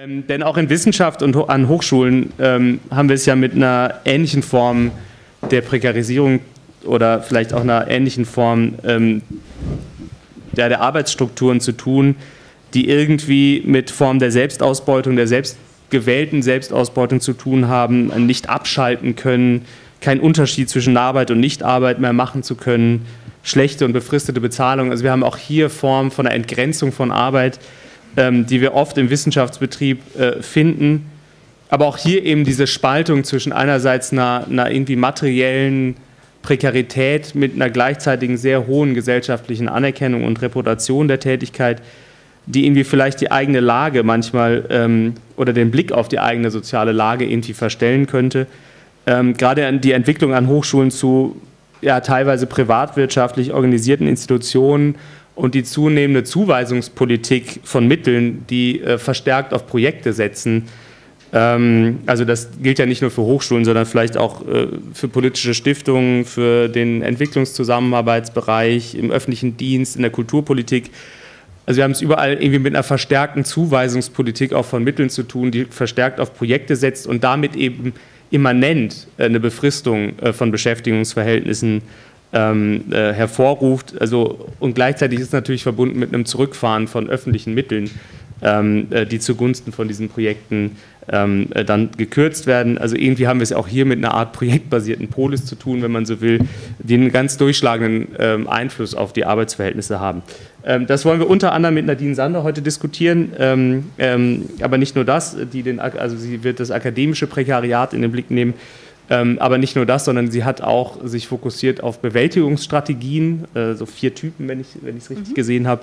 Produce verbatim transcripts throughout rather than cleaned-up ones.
Ähm, denn auch in Wissenschaft und ho an Hochschulen ähm, haben wir es ja mit einer ähnlichen Form der Prekarisierung oder vielleicht auch einer ähnlichen Form ähm, der, der Arbeitsstrukturen zu tun, die irgendwie mit Formen der Selbstausbeutung, der selbstgewählten Selbstausbeutung zu tun haben, nicht abschalten können, keinen Unterschied zwischen Arbeit und Nichtarbeit mehr machen zu können, schlechte und befristete Bezahlung. Also wir haben auch hier Formen von einer Entgrenzung von Arbeit, ähm, die wir oft im Wissenschaftsbetrieb äh, finden. Aber auch hier eben diese Spaltung zwischen einerseits einer, einer irgendwie materiellen Prekarität mit einer gleichzeitigen sehr hohen gesellschaftlichen Anerkennung und Reputation der Tätigkeit, die irgendwie vielleicht die eigene Lage manchmal ähm, oder den Blick auf die eigene soziale Lage irgendwie verstellen könnte. Ähm, gerade die Entwicklung an Hochschulen zu ja, teilweise privatwirtschaftlich organisierten Institutionen und die zunehmende Zuweisungspolitik von Mitteln, die äh, verstärkt auf Projekte setzen. Ähm, also das gilt ja nicht nur für Hochschulen, sondern vielleicht auch äh, für politische Stiftungen, für den Entwicklungszusammenarbeitsbereich, im öffentlichen Dienst, in der Kulturpolitik. Also wir haben es überall irgendwie mit einer verstärkten Zuweisungspolitik auch von Mitteln zu tun, die verstärkt auf Projekte setzt und damit eben immanent eine Befristung von Beschäftigungsverhältnissen ähm, äh, hervorruft. Also, und gleichzeitig ist es natürlich verbunden mit einem Zurückfahren von öffentlichen Mitteln, ähm, äh, die zugunsten von diesen Projekten ähm, äh, dann gekürzt werden. Also irgendwie haben wir es auch hier mit einer Art projektbasierten Polis zu tun, wenn man so will, die einen ganz durchschlagenden ähm, Einfluss auf die Arbeitsverhältnisse haben. Ähm, das wollen wir unter anderem mit Nadine Sander heute diskutieren, ähm, ähm, aber nicht nur das, die den, also sie wird das akademische Prekariat in den Blick nehmen, ähm, aber nicht nur das, sondern sie hat auch sich fokussiert auf Bewältigungsstrategien, äh, so vier Typen, wenn ich es wenn richtig mhm. gesehen habe,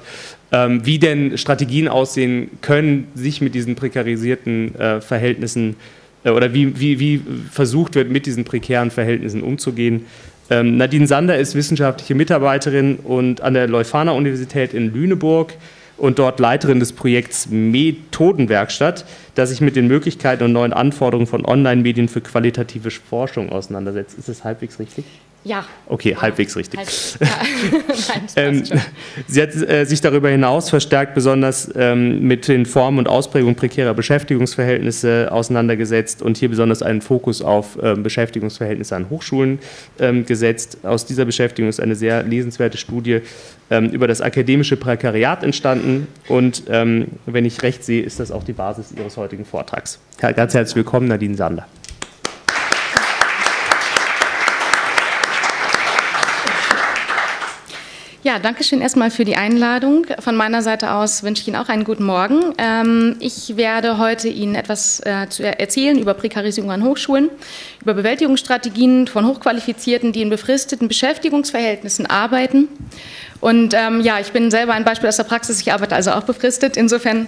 ähm, wie denn Strategien aussehen können, sich mit diesen prekarisierten äh, Verhältnissen äh, oder wie, wie, wie versucht wird, mit diesen prekären Verhältnissen umzugehen. Nadine Sander ist wissenschaftliche Mitarbeiterin und an der Leuphana Universität in Lüneburg und dort Leiterin des Projekts Methodenwerkstatt, das sich mit den Möglichkeiten und neuen Anforderungen von Online-Medien für qualitative Forschung auseinandersetzt. Ist das halbwegs richtig? Ja. Okay, ja. halbwegs richtig. Halbwegs. Ja. Nein, das passt schon. Sie hat äh, sich darüber hinaus verstärkt besonders ähm, mit den Formen und Ausprägungen prekärer Beschäftigungsverhältnisse auseinandergesetzt und hier besonders einen Fokus auf äh, Beschäftigungsverhältnisse an Hochschulen ähm, gesetzt. Aus dieser Beschäftigung ist eine sehr lesenswerte Studie ähm, über das akademische Prekariat entstanden und ähm, wenn ich recht sehe, ist das auch die Basis Ihres heutigen Vortrags. Ganz herzlich willkommen, Nadine Sander. Ja, danke schön erstmal für die Einladung. Von meiner Seite aus wünsche ich Ihnen auch einen guten Morgen. Ich werde heute Ihnen etwas zu erzählen über Prekarisierung an Hochschulen, über Bewältigungsstrategien von Hochqualifizierten, die in befristeten Beschäftigungsverhältnissen arbeiten. Und ja, ich bin selber ein Beispiel aus der Praxis, ich arbeite also auch befristet. Insofern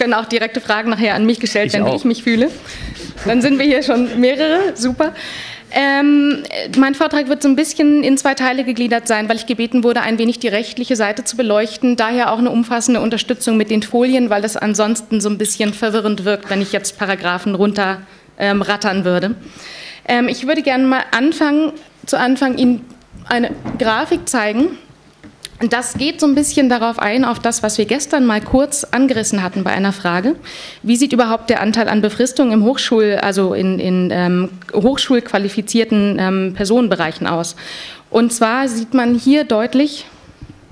können auch direkte Fragen nachher an mich gestellt werden, wie ich mich fühle. Dann sind wir hier schon mehrere, super. Ähm, mein Vortrag wird so ein bisschen in zwei Teile gegliedert sein, weil ich gebeten wurde, ein wenig die rechtliche Seite zu beleuchten. Daher auch eine umfassende Unterstützung mit den Folien, weil das ansonsten so ein bisschen verwirrend wirkt, wenn ich jetzt Paragraphen runter ähm, rattern würde. Ähm, ich würde gerne mal anfangen, zu Anfang Ihnen eine Grafik zeigen. Das geht so ein bisschen darauf ein, auf das, was wir gestern mal kurz angerissen hatten bei einer Frage. Wie sieht überhaupt der Anteil an Befristung im Hochschul-, also in, in ähm, hochschulqualifizierten ähm, Personenbereichen aus? Und zwar sieht man hier deutlich,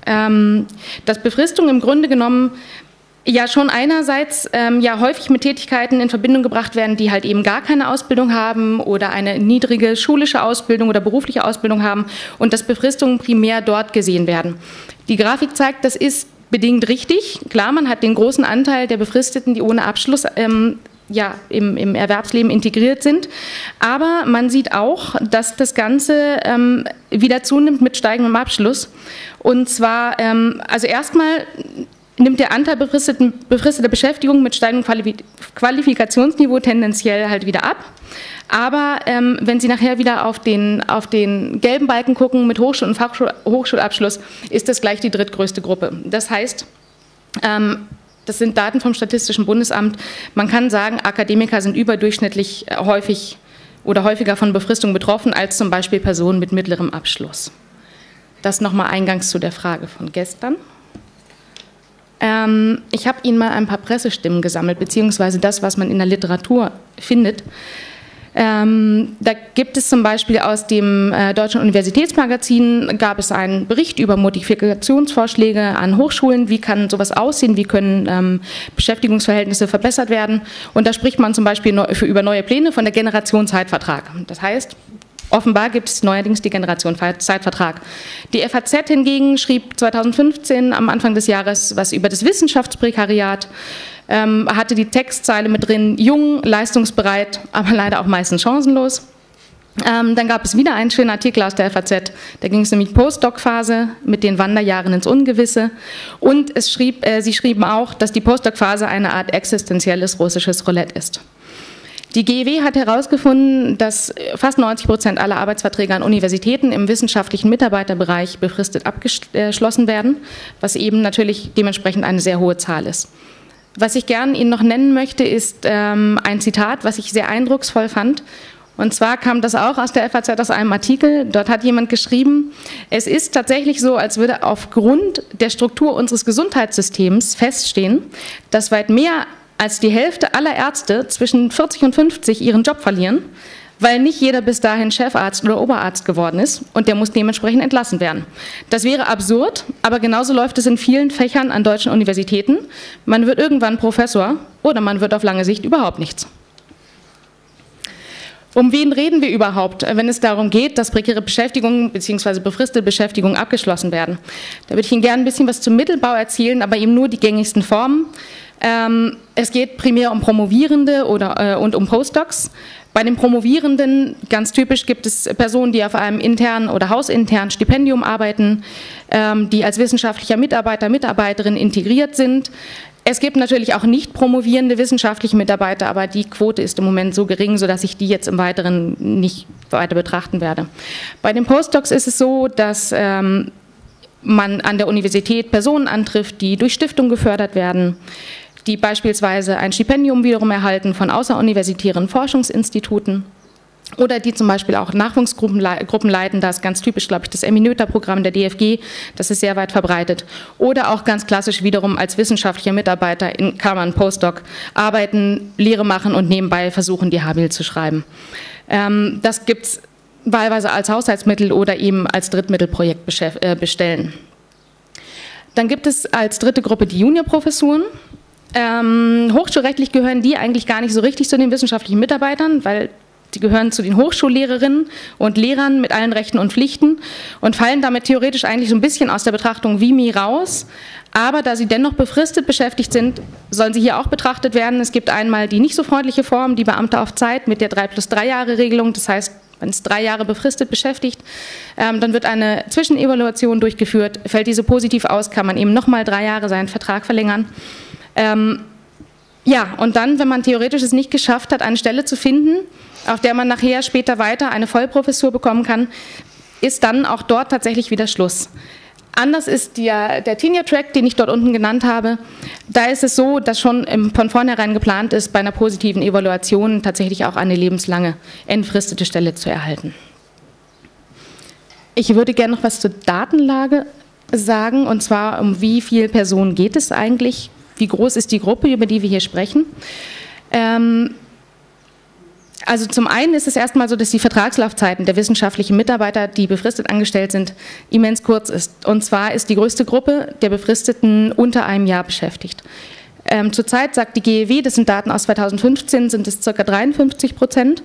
ähm, dass Befristung im Grunde genommen ja schon einerseits ähm, ja häufig mit Tätigkeiten in Verbindung gebracht werden, die halt eben gar keine Ausbildung haben oder eine niedrige schulische Ausbildung oder berufliche Ausbildung haben und dass Befristungen primär dort gesehen werden. Die Grafik zeigt, das ist bedingt richtig. Klar, man hat den großen Anteil der Befristeten, die ohne Abschluss ähm, ja, im, im Erwerbsleben integriert sind. Aber man sieht auch, dass das Ganze ähm, wieder zunimmt mit steigendem Abschluss. Und zwar, ähm, also erstmal nimmt der Anteil befristeter Beschäftigung mit steigendem Qualifikationsniveau tendenziell halt wieder ab. Aber ähm, wenn Sie nachher wieder auf den, auf den gelben Balken gucken mit Hochschul- und Fachschul- Hochschulabschluss, ist das gleich die drittgrößte Gruppe. Das heißt, ähm, das sind Daten vom Statistischen Bundesamt, man kann sagen, Akademiker sind überdurchschnittlich häufig oder häufiger von Befristung betroffen als zum Beispiel Personen mit mittlerem Abschluss. Das nochmal eingangs zu der Frage von gestern. Ähm, ich habe Ihnen mal ein paar Pressestimmen gesammelt, beziehungsweise das, was man in der Literatur findet. Ähm, da gibt es zum Beispiel aus dem äh, Deutschen Universitätsmagazin, gab es einen Bericht über Modifikationsvorschläge an Hochschulen, wie kann sowas aussehen, wie können ähm, Beschäftigungsverhältnisse verbessert werden, und da spricht man zum Beispiel neu, für, über neue Pläne von der Generation Zeitvertrag. Das heißt, offenbar gibt es neuerdings die Generation Zeitvertrag. Die F A Z hingegen schrieb zweitausendfünfzehn am Anfang des Jahres was über das Wissenschaftsprekariat, hatte die Textzeile mit drin, jung, leistungsbereit, aber leider auch meistens chancenlos. Ähm, dann gab es wieder einen schönen Artikel aus der F A Z, da ging es nämlich Postdoc-Phase mit den Wanderjahren ins Ungewisse, und es schrieb, äh, sie schrieben auch, dass die Postdoc-Phase eine Art existenzielles russisches Roulette ist. Die G E W hat herausgefunden, dass fast neunzig Prozent aller Arbeitsverträge an Universitäten im wissenschaftlichen Mitarbeiterbereich befristet abgeschlossen werden, was eben natürlich dementsprechend eine sehr hohe Zahl ist. Was ich gerne Ihnen noch nennen möchte, ist ähm, ein Zitat, was ich sehr eindrucksvoll fand. Und zwar kam das auch aus der F A Z, aus einem Artikel. Dort hat jemand geschrieben, es ist tatsächlich so, als würde aufgrund der Struktur unseres Gesundheitssystems feststehen, dass weit mehr als die Hälfte aller Ärzte zwischen vierzig und fünfzig ihren Job verlieren, weil nicht jeder bis dahin Chefarzt oder Oberarzt geworden ist und der muss dementsprechend entlassen werden. Das wäre absurd, aber genauso läuft es in vielen Fächern an deutschen Universitäten. Man wird irgendwann Professor oder man wird auf lange Sicht überhaupt nichts. Um wen reden wir überhaupt, wenn es darum geht, dass prekäre Beschäftigungen bzw. befristete Beschäftigungen abgeschlossen werden? Da würde ich Ihnen gerne ein bisschen was zum Mittelbau erzählen, aber eben nur die gängigsten Formen. Ähm, es geht primär um Promovierende oder, äh, und um Postdocs. Bei den Promovierenden, ganz typisch, gibt es Personen, die auf einem internen oder hausinternen Stipendium arbeiten, ähm, die als wissenschaftlicher Mitarbeiter, Mitarbeiterin integriert sind. Es gibt natürlich auch nicht promovierende wissenschaftliche Mitarbeiter, aber die Quote ist im Moment so gering, sodass ich die jetzt im Weiteren nicht weiter betrachten werde. Bei den Postdocs ist es so, dass ähm, man an der Universität Personen antrifft, die durch Stiftung gefördert werden, die beispielsweise ein Stipendium wiederum erhalten von außeruniversitären Forschungsinstituten oder die zum Beispiel auch Nachwuchsgruppen leiten. Da ist ganz typisch, glaube ich, das Emmy-Noether-Programm der D F G, das ist sehr weit verbreitet. Oder auch ganz klassisch wiederum als wissenschaftlicher Mitarbeiter in Klammern Postdoc arbeiten, Lehre machen und nebenbei versuchen, die Habil zu schreiben. Ähm, das gibt es wahlweise als Haushaltsmittel oder eben als Drittmittelprojekt bestellen. Dann gibt es als dritte Gruppe die Juniorprofessuren. Ähm, hochschulrechtlich gehören die eigentlich gar nicht so richtig zu den wissenschaftlichen Mitarbeitern, weil die gehören zu den Hochschullehrerinnen und Lehrern mit allen Rechten und Pflichten und fallen damit theoretisch eigentlich so ein bisschen aus der Betrachtung V I M I raus. Aber da sie dennoch befristet beschäftigt sind, sollen sie hier auch betrachtet werden. Es gibt einmal die nicht so freundliche Form, die Beamte auf Zeit mit der drei plus drei Jahre Regelung, das heißt, wenn es drei Jahre befristet beschäftigt, ähm, dann wird eine Zwischenevaluation durchgeführt. Fällt diese positiv aus, kann man eben nochmal drei Jahre seinen Vertrag verlängern. Ähm, ja, und dann, wenn man theoretisch es nicht geschafft hat, eine Stelle zu finden, auf der man nachher später weiter eine Vollprofessur bekommen kann, ist dann auch dort tatsächlich wieder Schluss. Anders ist der, der Tenure-Track, den ich dort unten genannt habe. Da ist es so, dass schon im, von vornherein geplant ist, bei einer positiven Evaluation tatsächlich auch eine lebenslange, entfristete Stelle zu erhalten. Ich würde gerne noch was zur Datenlage sagen, und zwar um wie viele Personen geht es eigentlich? Wie groß ist die Gruppe, über die wir hier sprechen? Ähm, also zum einen ist es erstmal so, dass die Vertragslaufzeiten der wissenschaftlichen Mitarbeiter, die befristet angestellt sind, immens kurz ist. Und zwar ist die größte Gruppe der Befristeten unter einem Jahr beschäftigt. Ähm, zurzeit sagt die G E W, das sind Daten aus zweitausendfünfzehn, sind es ca. dreiundfünfzig Prozent,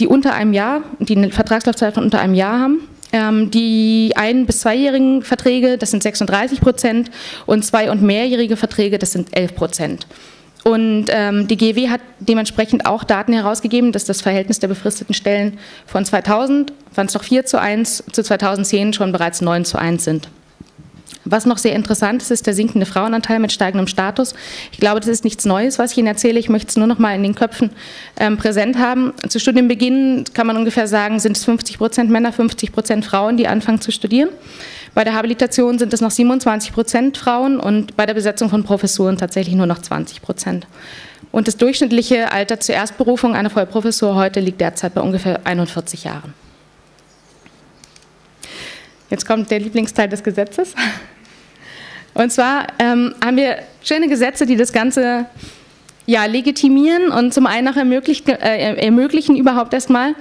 die unter einem Jahr, die eine Vertragslaufzeit von unter einem Jahr haben. Die ein- bis zweijährigen Verträge, das sind sechsunddreißig Prozent, und zwei- und mehrjährige Verträge, das sind elf Prozent. Und ähm, die G E W hat dementsprechend auch Daten herausgegeben, dass das Verhältnis der befristeten Stellen von zweitausend, waren es noch vier zu eins, zu zweitausendzehn schon bereits neun zu eins sind. Was noch sehr interessant ist, ist der sinkende Frauenanteil mit steigendem Status. Ich glaube, das ist nichts Neues, was ich Ihnen erzähle. Ich möchte es nur noch mal in den Köpfen ähm, präsent haben. Zu Studienbeginn kann man ungefähr sagen, sind es fünfzig Prozent Männer, fünfzig Prozent Frauen, die anfangen zu studieren. Bei der Habilitation sind es noch siebenundzwanzig Prozent Frauen und bei der Besetzung von Professuren tatsächlich nur noch zwanzig Prozent. Und das durchschnittliche Alter zur Erstberufung einer Vollprofessur heute liegt derzeit bei ungefähr einundvierzig Jahren. Jetzt kommt der Lieblingsteil des Gesetzes. Und zwar ähm, haben wir schöne Gesetze, die das Ganze ja, legitimieren und zum einen auch ermöglichen, äh, ermöglichen überhaupt erstmal,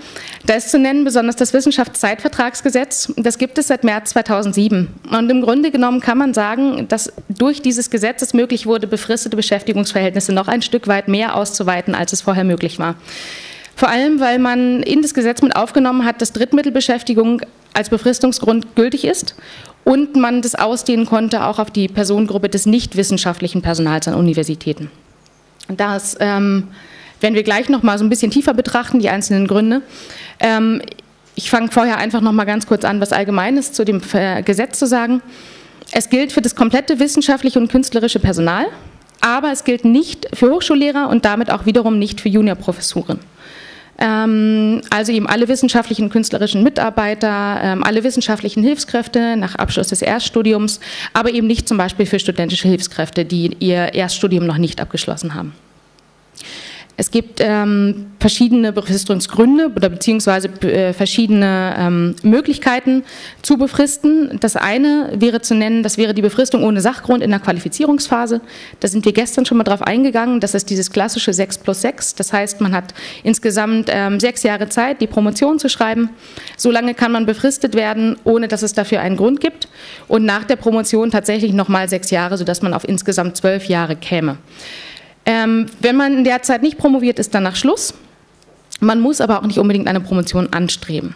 da ist zu nennen, besonders das Wissenschaftszeitvertragsgesetz, das gibt es seit März zweitausendsieben. Und im Grunde genommen kann man sagen, dass durch dieses Gesetz es möglich wurde, befristete Beschäftigungsverhältnisse noch ein Stück weit mehr auszuweiten, als es vorher möglich war. Vor allem, weil man in das Gesetz mit aufgenommen hat, dass Drittmittelbeschäftigung als Befristungsgrund gültig ist und man das ausdehnen konnte auch auf die Personengruppe des nichtwissenschaftlichen Personals an Universitäten. Das ähm, werden wir gleich noch mal so ein bisschen tiefer betrachten, die einzelnen Gründe. Ähm, ich fange vorher einfach noch mal ganz kurz an, was Allgemeines zu dem äh, Gesetz zu sagen. Es gilt für das komplette wissenschaftliche und künstlerische Personal, aber es gilt nicht für Hochschullehrer und damit auch wiederum nicht für Juniorprofessuren. Ähm, also eben alle wissenschaftlichen und künstlerischen Mitarbeiter, ähm, alle wissenschaftlichen Hilfskräfte nach Abschluss des Erststudiums, aber eben nicht zum Beispiel für studentische Hilfskräfte, die ihr Erststudium noch nicht abgeschlossen haben. Es gibt ähm, verschiedene Befristungsgründe oder beziehungsweise äh, verschiedene ähm, Möglichkeiten zu befristen. Das eine wäre zu nennen, das wäre die Befristung ohne Sachgrund in der Qualifizierungsphase. Da sind wir gestern schon mal drauf eingegangen, das ist dieses klassische sechs plus sechs. Das heißt, man hat insgesamt ähm, sechs Jahre Zeit, die Promotion zu schreiben. So lange kann man befristet werden, ohne dass es dafür einen Grund gibt. Und nach der Promotion tatsächlich nochmal sechs Jahre, sodass man auf insgesamt zwölf Jahre käme. Ähm, wenn man in der Zeit nicht promoviert, ist danach Schluss. Man muss aber auch nicht unbedingt eine Promotion anstreben.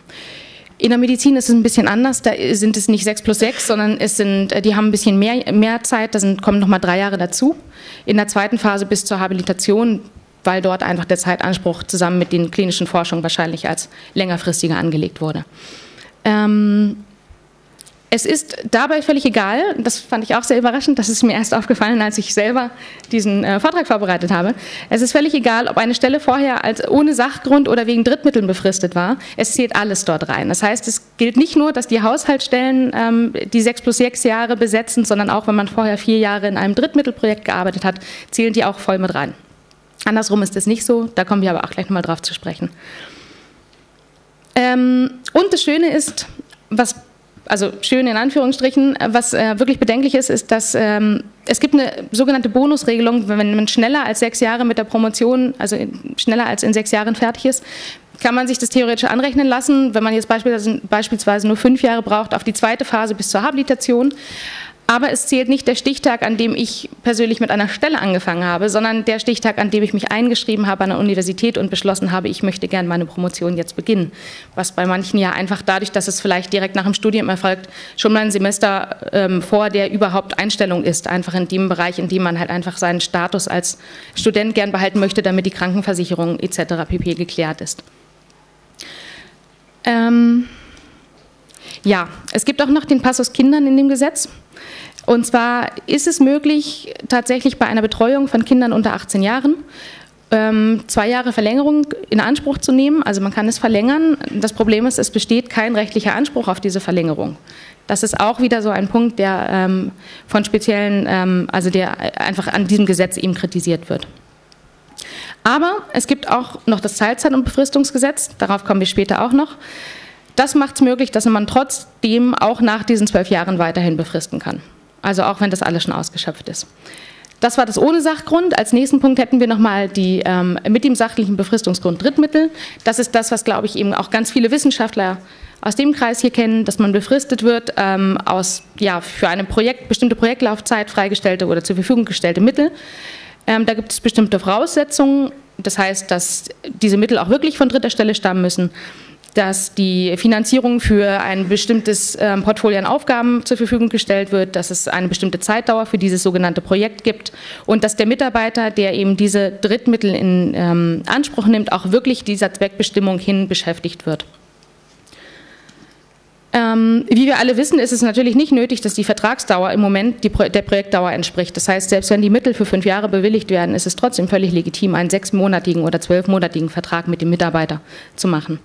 In der Medizin ist es ein bisschen anders, da sind es nicht sechs plus sechs, sondern es sind, die haben ein bisschen mehr, mehr Zeit, da sind, kommen nochmal drei Jahre dazu. In der zweiten Phase bis zur Habilitation, weil dort einfach der Zeitanspruch zusammen mit den klinischen Forschungen wahrscheinlich als längerfristiger angelegt wurde. Ähm, Es ist dabei völlig egal, das fand ich auch sehr überraschend, das ist mir erst aufgefallen, als ich selber diesen äh, Vortrag vorbereitet habe. Es ist völlig egal, ob eine Stelle vorher als ohne Sachgrund oder wegen Drittmitteln befristet war, es zählt alles dort rein. Das heißt, es gilt nicht nur, dass die Haushaltsstellen ähm, die sechs plus sechs Jahre besetzen, sondern auch, wenn man vorher vier Jahre in einem Drittmittelprojekt gearbeitet hat, zählen die auch voll mit rein. Andersrum ist das nicht so, da kommen wir aber auch gleich nochmal drauf zu sprechen. Ähm, und das Schöne ist, was also schön in Anführungsstrichen, was äh, wirklich bedenklich ist, ist, dass ähm, es gibt eine sogenannte Bonusregelung, wenn man schneller als sechs Jahre mit der Promotion, also in, schneller als in sechs Jahren fertig ist, kann man sich das theoretisch anrechnen lassen, wenn man jetzt beispielsweise, beispielsweise nur fünf Jahre braucht auf die zweite Phase bis zur Habilitation. Aber es zählt nicht der Stichtag, an dem ich persönlich mit einer Stelle angefangen habe, sondern der Stichtag, an dem ich mich eingeschrieben habe an der Universität und beschlossen habe, ich möchte gerne meine Promotion jetzt beginnen. Was bei manchen ja einfach dadurch, dass es vielleicht direkt nach dem Studium erfolgt, schon mal ein Semester ähm, vor der überhaupt Einstellung ist, einfach in dem Bereich, in dem man halt einfach seinen Status als Student gern behalten möchte, damit die Krankenversicherung et cetera pp. Geklärt ist. Ähm ja, es gibt auch noch den Passus Kindern in dem Gesetz. Und zwar ist es möglich, tatsächlich bei einer Betreuung von Kindern unter achtzehn Jahren zwei Jahre Verlängerung in Anspruch zu nehmen. Also man kann es verlängern. Das Problem ist, es besteht kein rechtlicher Anspruch auf diese Verlängerung. Das ist auch wieder so ein Punkt, der von speziellen, also der einfach an diesem Gesetz eben kritisiert wird. Aber es gibt auch noch das Teilzeit- und Befristungsgesetz. Darauf kommen wir später auch noch. Das macht es möglich, dass man trotzdem auch nach diesen zwölf Jahren weiterhin befristen kann. Also auch wenn das alles schon ausgeschöpft ist. Das war das ohne Sachgrund. Als nächsten Punkt hätten wir nochmal die ähm, mit dem sachlichen Befristungsgrund Drittmittel. Das ist das, was, glaube ich, eben auch ganz viele Wissenschaftler aus dem Kreis hier kennen, dass man befristet wird ähm, aus ja, für eine Projekt, bestimmte Projektlaufzeit freigestellte oder zur Verfügung gestellte Mittel. Ähm, da gibt es bestimmte Voraussetzungen. Das heißt, dass diese Mittel auch wirklich von dritter Stelle stammen müssen, dass die Finanzierung für ein bestimmtes ähm, Portfolio an Aufgaben zur Verfügung gestellt wird, dass es eine bestimmte Zeitdauer für dieses sogenannte Projekt gibt und dass der Mitarbeiter, der eben diese Drittmittel in ähm, Anspruch nimmt, auch wirklich dieser Zweckbestimmung hin beschäftigt wird. Ähm, wie wir alle wissen, ist es natürlich nicht nötig, dass die Vertragsdauer im Moment die Pro- der Projektdauer entspricht. Das heißt, selbst wenn die Mittel für fünf Jahre bewilligt werden, ist es trotzdem völlig legitim, einen sechsmonatigen oder zwölfmonatigen Vertrag mit dem Mitarbeiter zu machen.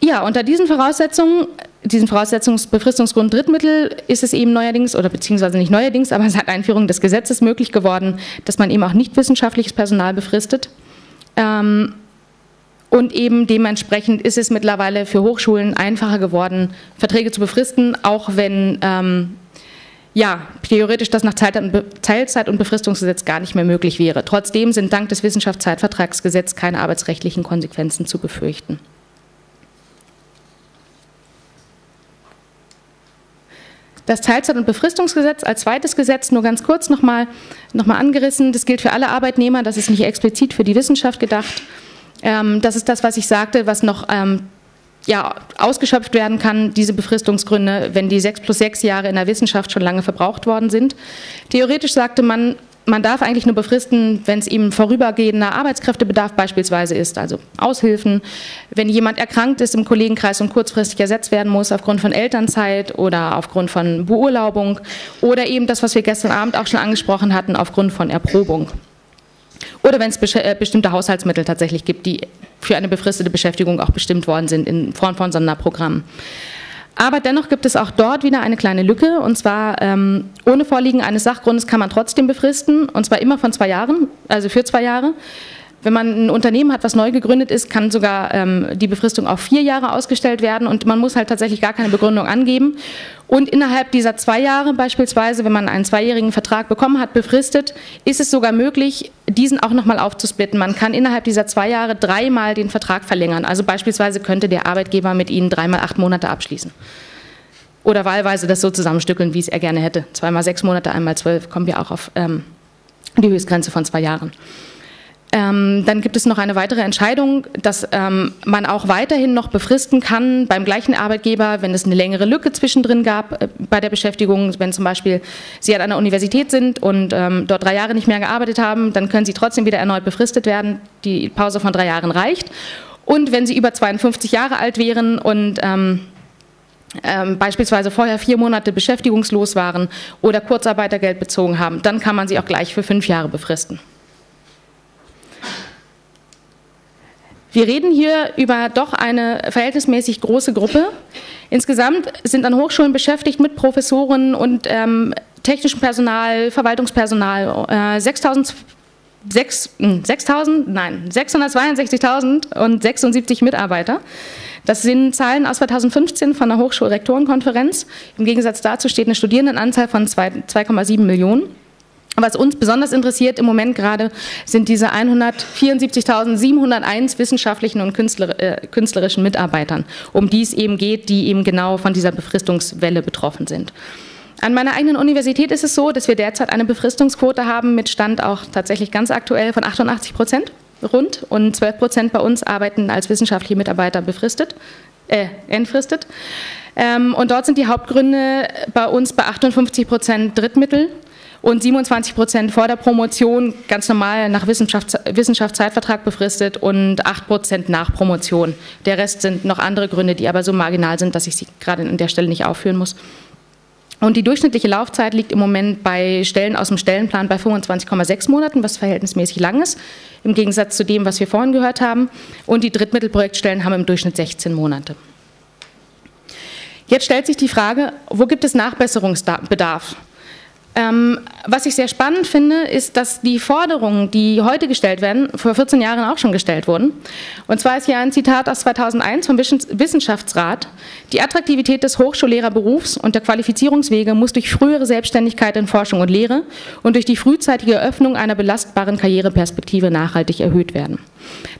Ja, unter diesen Voraussetzungen, diesen Voraussetzungsbefristungsgrund Drittmittel ist es eben neuerdings, oder beziehungsweise nicht neuerdings, aber seit Einführung des Gesetzes möglich geworden, dass man eben auch nicht wissenschaftliches Personal befristet. Und eben dementsprechend ist es mittlerweile für Hochschulen einfacher geworden, Verträge zu befristen, auch wenn ja, theoretisch das nach Teilzeit- und Befristungsgesetz gar nicht mehr möglich wäre. Trotzdem sind dank des Wissenschaftszeitvertragsgesetzes keine arbeitsrechtlichen Konsequenzen zu befürchten. Das Teilzeit- und Befristungsgesetz als zweites Gesetz, nur ganz kurz nochmal noch mal angerissen, das gilt für alle Arbeitnehmer, das ist nicht explizit für die Wissenschaft gedacht. Ähm, das ist das, was ich sagte, was noch ähm, ja, ausgeschöpft werden kann, diese Befristungsgründe, wenn die sechs plus sechs Jahre in der Wissenschaft schon lange verbraucht worden sind. Theoretisch sagte man, man darf eigentlich nur befristen, wenn es ihm vorübergehender Arbeitskräftebedarf beispielsweise ist, also Aushilfen, wenn jemand erkrankt ist im Kollegenkreis und kurzfristig ersetzt werden muss aufgrund von Elternzeit oder aufgrund von Beurlaubung oder eben das, was wir gestern Abend auch schon angesprochen hatten, aufgrund von Erprobung. Oder wenn es bestimmte Haushaltsmittel tatsächlich gibt, die für eine befristete Beschäftigung auch bestimmt worden sind in Form von Sonderprogrammen. Aber dennoch gibt es auch dort wieder eine kleine Lücke, und zwar ähm, ohne Vorliegen eines Sachgrundes kann man trotzdem befristen, und zwar immer von zwei Jahren, also für zwei Jahre. Wenn man ein Unternehmen hat, was neu gegründet ist, kann sogar ähm, die Befristung auf vier Jahre ausgestellt werden, und man muss halt tatsächlich gar keine Begründung angeben. Und innerhalb dieser zwei Jahre beispielsweise, wenn man einen zweijährigen Vertrag bekommen hat, befristet, ist es sogar möglich, diesen auch nochmal aufzusplitten. Man kann innerhalb dieser zwei Jahre dreimal den Vertrag verlängern. Also beispielsweise könnte der Arbeitgeber mit Ihnen dreimal acht Monate abschließen. Oder wahlweise das so zusammenstückeln, wie es er gerne hätte. Zweimal sechs Monate, einmal zwölf, kommen wir auch auf ähm, die Höchstgrenze von zwei Jahren. Dann gibt es noch eine weitere Entscheidung, dass ähm, man auch weiterhin noch befristen kann beim gleichen Arbeitgeber, wenn es eine längere Lücke zwischendrin gab äh, bei der Beschäftigung, wenn zum Beispiel Sie an einer Universität sind und ähm, dort drei Jahre nicht mehr gearbeitet haben, dann können Sie trotzdem wieder erneut befristet werden, die Pause von drei Jahren reicht. Und wenn Sie über zweiundfünfzig Jahre alt wären und ähm, ähm, beispielsweise vorher vier Monate beschäftigungslos waren oder Kurzarbeitergeld bezogen haben, dann kann man Sie auch gleich für fünf Jahre befristen. Wir reden hier über doch eine verhältnismäßig große Gruppe. Insgesamt sind an Hochschulen beschäftigt mit Professoren und ähm, technischem Personal, Verwaltungspersonal äh, sechstausendzweihundertsechzigtausend Mitarbeiter. Das sind Zahlen aus zweitausendfünfzehn von der Hochschulrektorenkonferenz. Im Gegensatz dazu steht eine Studierendenanzahl von zwei Komma sieben Millionen. Was uns besonders interessiert im Moment gerade, sind diese hundertvierundsiebzigtausendsiebenhunderteins wissenschaftlichen und Künstler, äh, künstlerischen Mitarbeitern, um die es eben geht, die eben genau von dieser Befristungswelle betroffen sind. An meiner eigenen Universität ist es so, dass wir derzeit eine Befristungsquote haben, mit Stand auch tatsächlich ganz aktuell von achtundachtzig Prozent rund, und zwölf Prozent bei uns arbeiten als wissenschaftliche Mitarbeiter befristet, äh, entfristet. Ähm, und dort sind die Hauptgründe bei uns bei achtundfünfzig Prozent Drittmittel, und siebenundzwanzig Prozent vor der Promotion ganz normal nach Wissenschafts- Wissenschaftszeitvertrag befristet und acht Prozent nach Promotion. Der Rest sind noch andere Gründe, die aber so marginal sind, dass ich sie gerade an der Stelle nicht aufführen muss. Und die durchschnittliche Laufzeit liegt im Moment bei Stellen aus dem Stellenplan bei fünfundzwanzig Komma sechs Monaten, was verhältnismäßig lang ist, im Gegensatz zu dem, was wir vorhin gehört haben. Und die Drittmittelprojektstellen haben im Durchschnitt sechzehn Monate. Jetzt stellt sich die Frage, wo gibt es Nachbesserungsbedarf? Ähm, was ich sehr spannend finde, ist, dass die Forderungen, die heute gestellt werden, vor vierzehn Jahren auch schon gestellt wurden. Und zwar ist hier ein Zitat aus zweitausendeins vom Wissenschaftsrat. Die Attraktivität des Hochschullehrerberufs und der Qualifizierungswege muss durch frühere Selbstständigkeit in Forschung und Lehre und durch die frühzeitige Eröffnung einer belastbaren Karriereperspektive nachhaltig erhöht werden.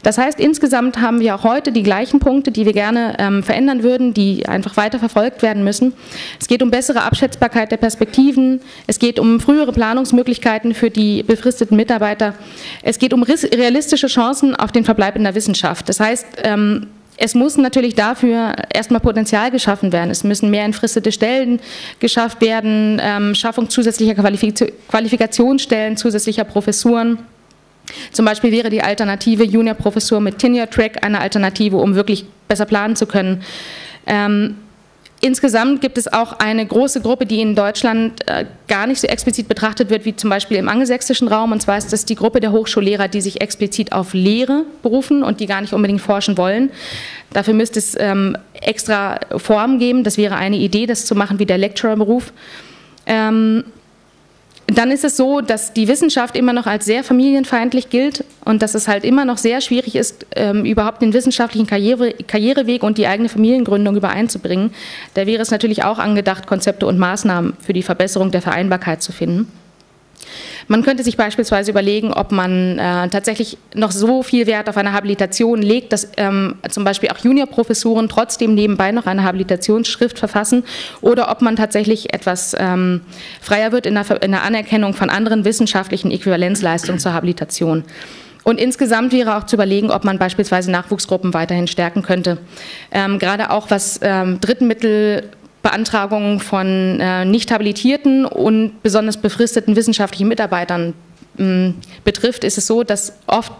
Das heißt, insgesamt haben wir auch heute die gleichen Punkte, die wir gerne ähm, verändern würden, die einfach weiter verfolgt werden müssen. Es geht um bessere Abschätzbarkeit der Perspektiven, es geht um frühere Planungsmöglichkeiten für die befristeten Mitarbeiter, es geht um realistische Chancen auf den Verbleib in der Wissenschaft. Das heißt, ähm, es muss natürlich dafür erstmal Potenzial geschaffen werden, es müssen mehr entfristete Stellen geschafft werden, ähm, Schaffung zusätzlicher Qualifik- Qualifikationsstellen, zusätzlicher Professuren. Zum Beispiel wäre die Alternative Juniorprofessur mit Tenure-Track eine Alternative, um wirklich besser planen zu können. Ähm, insgesamt gibt es auch eine große Gruppe, die in Deutschland äh, gar nicht so explizit betrachtet wird, wie zum Beispiel im angelsächsischen Raum. Und zwar ist das die Gruppe der Hochschullehrer, die sich explizit auf Lehre berufen und die gar nicht unbedingt forschen wollen. Dafür müsste es ähm, extra Formen geben. Das wäre eine Idee, das zu machen wie der Lecturer-Beruf. Ähm, dann ist es so, dass die Wissenschaft immer noch als sehr familienfeindlich gilt und dass es halt immer noch sehr schwierig ist, ähm, überhaupt den wissenschaftlichen Karriere, Karriereweg und die eigene Familiengründung übereinzubringen. Da wäre es natürlich auch angedacht, Konzepte und Maßnahmen für die Verbesserung der Vereinbarkeit zu finden. Man könnte sich beispielsweise überlegen, ob man äh, tatsächlich noch so viel Wert auf eine Habilitation legt, dass ähm, zum Beispiel auch Juniorprofessuren trotzdem nebenbei noch eine Habilitationsschrift verfassen, oder ob man tatsächlich etwas ähm, freier wird in der, in der Anerkennung von anderen wissenschaftlichen Äquivalenzleistungen zur Habilitation. Und insgesamt wäre auch zu überlegen, ob man beispielsweise Nachwuchsgruppen weiterhin stärken könnte. Ähm, gerade auch was ähm, Drittmittel Beantragungen von äh, nicht habilitierten und besonders befristeten wissenschaftlichen Mitarbeitern mh, betrifft, ist es so, dass oft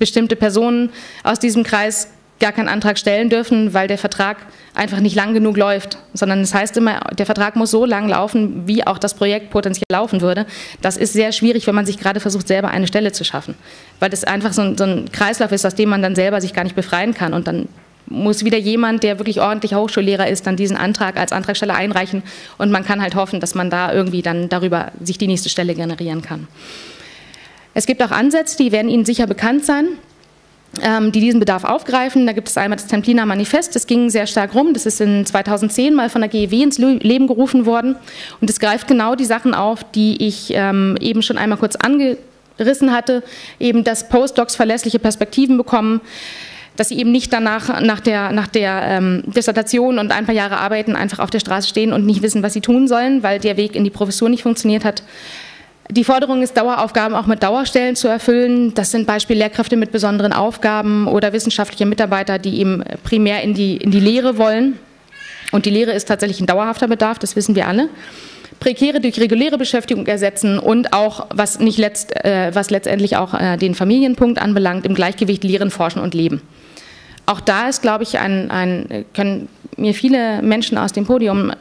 bestimmte Personen aus diesem Kreis gar keinen Antrag stellen dürfen, weil der Vertrag einfach nicht lang genug läuft, sondern es heißt immer, der Vertrag muss so lang laufen, wie auch das Projekt potenziell laufen würde. Das ist sehr schwierig, wenn man sich gerade versucht, selber eine Stelle zu schaffen, weil das einfach so ein, so ein Kreislauf ist, aus dem man dann selber sich gar nicht befreien kann, und dann muss wieder jemand, der wirklich ordentlicher Hochschullehrer ist, dann diesen Antrag als Antragsteller einreichen, und man kann halt hoffen, dass man da irgendwie dann darüber sich die nächste Stelle generieren kann. Es gibt auch Ansätze, die werden Ihnen sicher bekannt sein, die diesen Bedarf aufgreifen. Da gibt es einmal das Templiner Manifest, das ging sehr stark rum, das ist in zweitausendzehn mal von der G E W ins Leben gerufen worden, und es greift genau die Sachen auf, die ich eben schon einmal kurz angerissen hatte, eben dass Postdocs verlässliche Perspektiven bekommen, dass sie eben nicht danach nach der, nach der ähm, Dissertation und ein paar Jahre arbeiten einfach auf der Straße stehen und nicht wissen, was sie tun sollen, weil der Weg in die Professur nicht funktioniert hat. Die Forderung ist, Daueraufgaben auch mit Dauerstellen zu erfüllen. Das sind Beispiel Lehrkräfte mit besonderen Aufgaben oder wissenschaftliche Mitarbeiter, die eben primär in die, in die Lehre wollen. Und die Lehre ist tatsächlich ein dauerhafter Bedarf, das wissen wir alle. Prekäre durch reguläre Beschäftigung ersetzen und auch, was, nicht letzt, äh, was letztendlich auch äh, den Familienpunkt anbelangt, im Gleichgewicht lehren, forschen und leben. Auch da ist, glaube ich, ein, ein, können mir viele Menschen aus dem Podium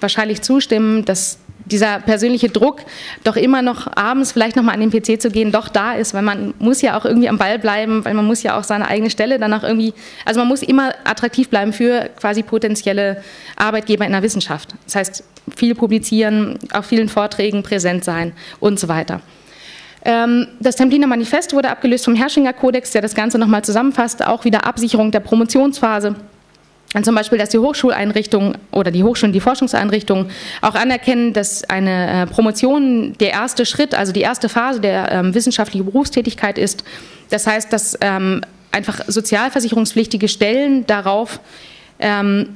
wahrscheinlich zustimmen, dass dieser persönliche Druck, doch immer noch abends vielleicht nochmal an den P C zu gehen, doch da ist, weil man muss ja auch irgendwie am Ball bleiben, weil man muss ja auch seine eigene Stelle danach irgendwie, also man muss immer attraktiv bleiben für quasi potenzielle Arbeitgeber in der Wissenschaft. Das heißt, viel publizieren, auf vielen Vorträgen präsent sein und so weiter. Das Templiner Manifest wurde abgelöst vom Herrschinger Kodex, der das Ganze nochmal zusammenfasst, auch wieder Absicherung der Promotionsphase. Und zum Beispiel, dass die Hochschuleinrichtungen oder die Hochschulen, die Forschungseinrichtungen auch anerkennen, dass eine Promotion der erste Schritt, also die erste Phase der ähm, wissenschaftlichen Berufstätigkeit ist. Das heißt, dass ähm, einfach sozialversicherungspflichtige Stellen darauf ähm,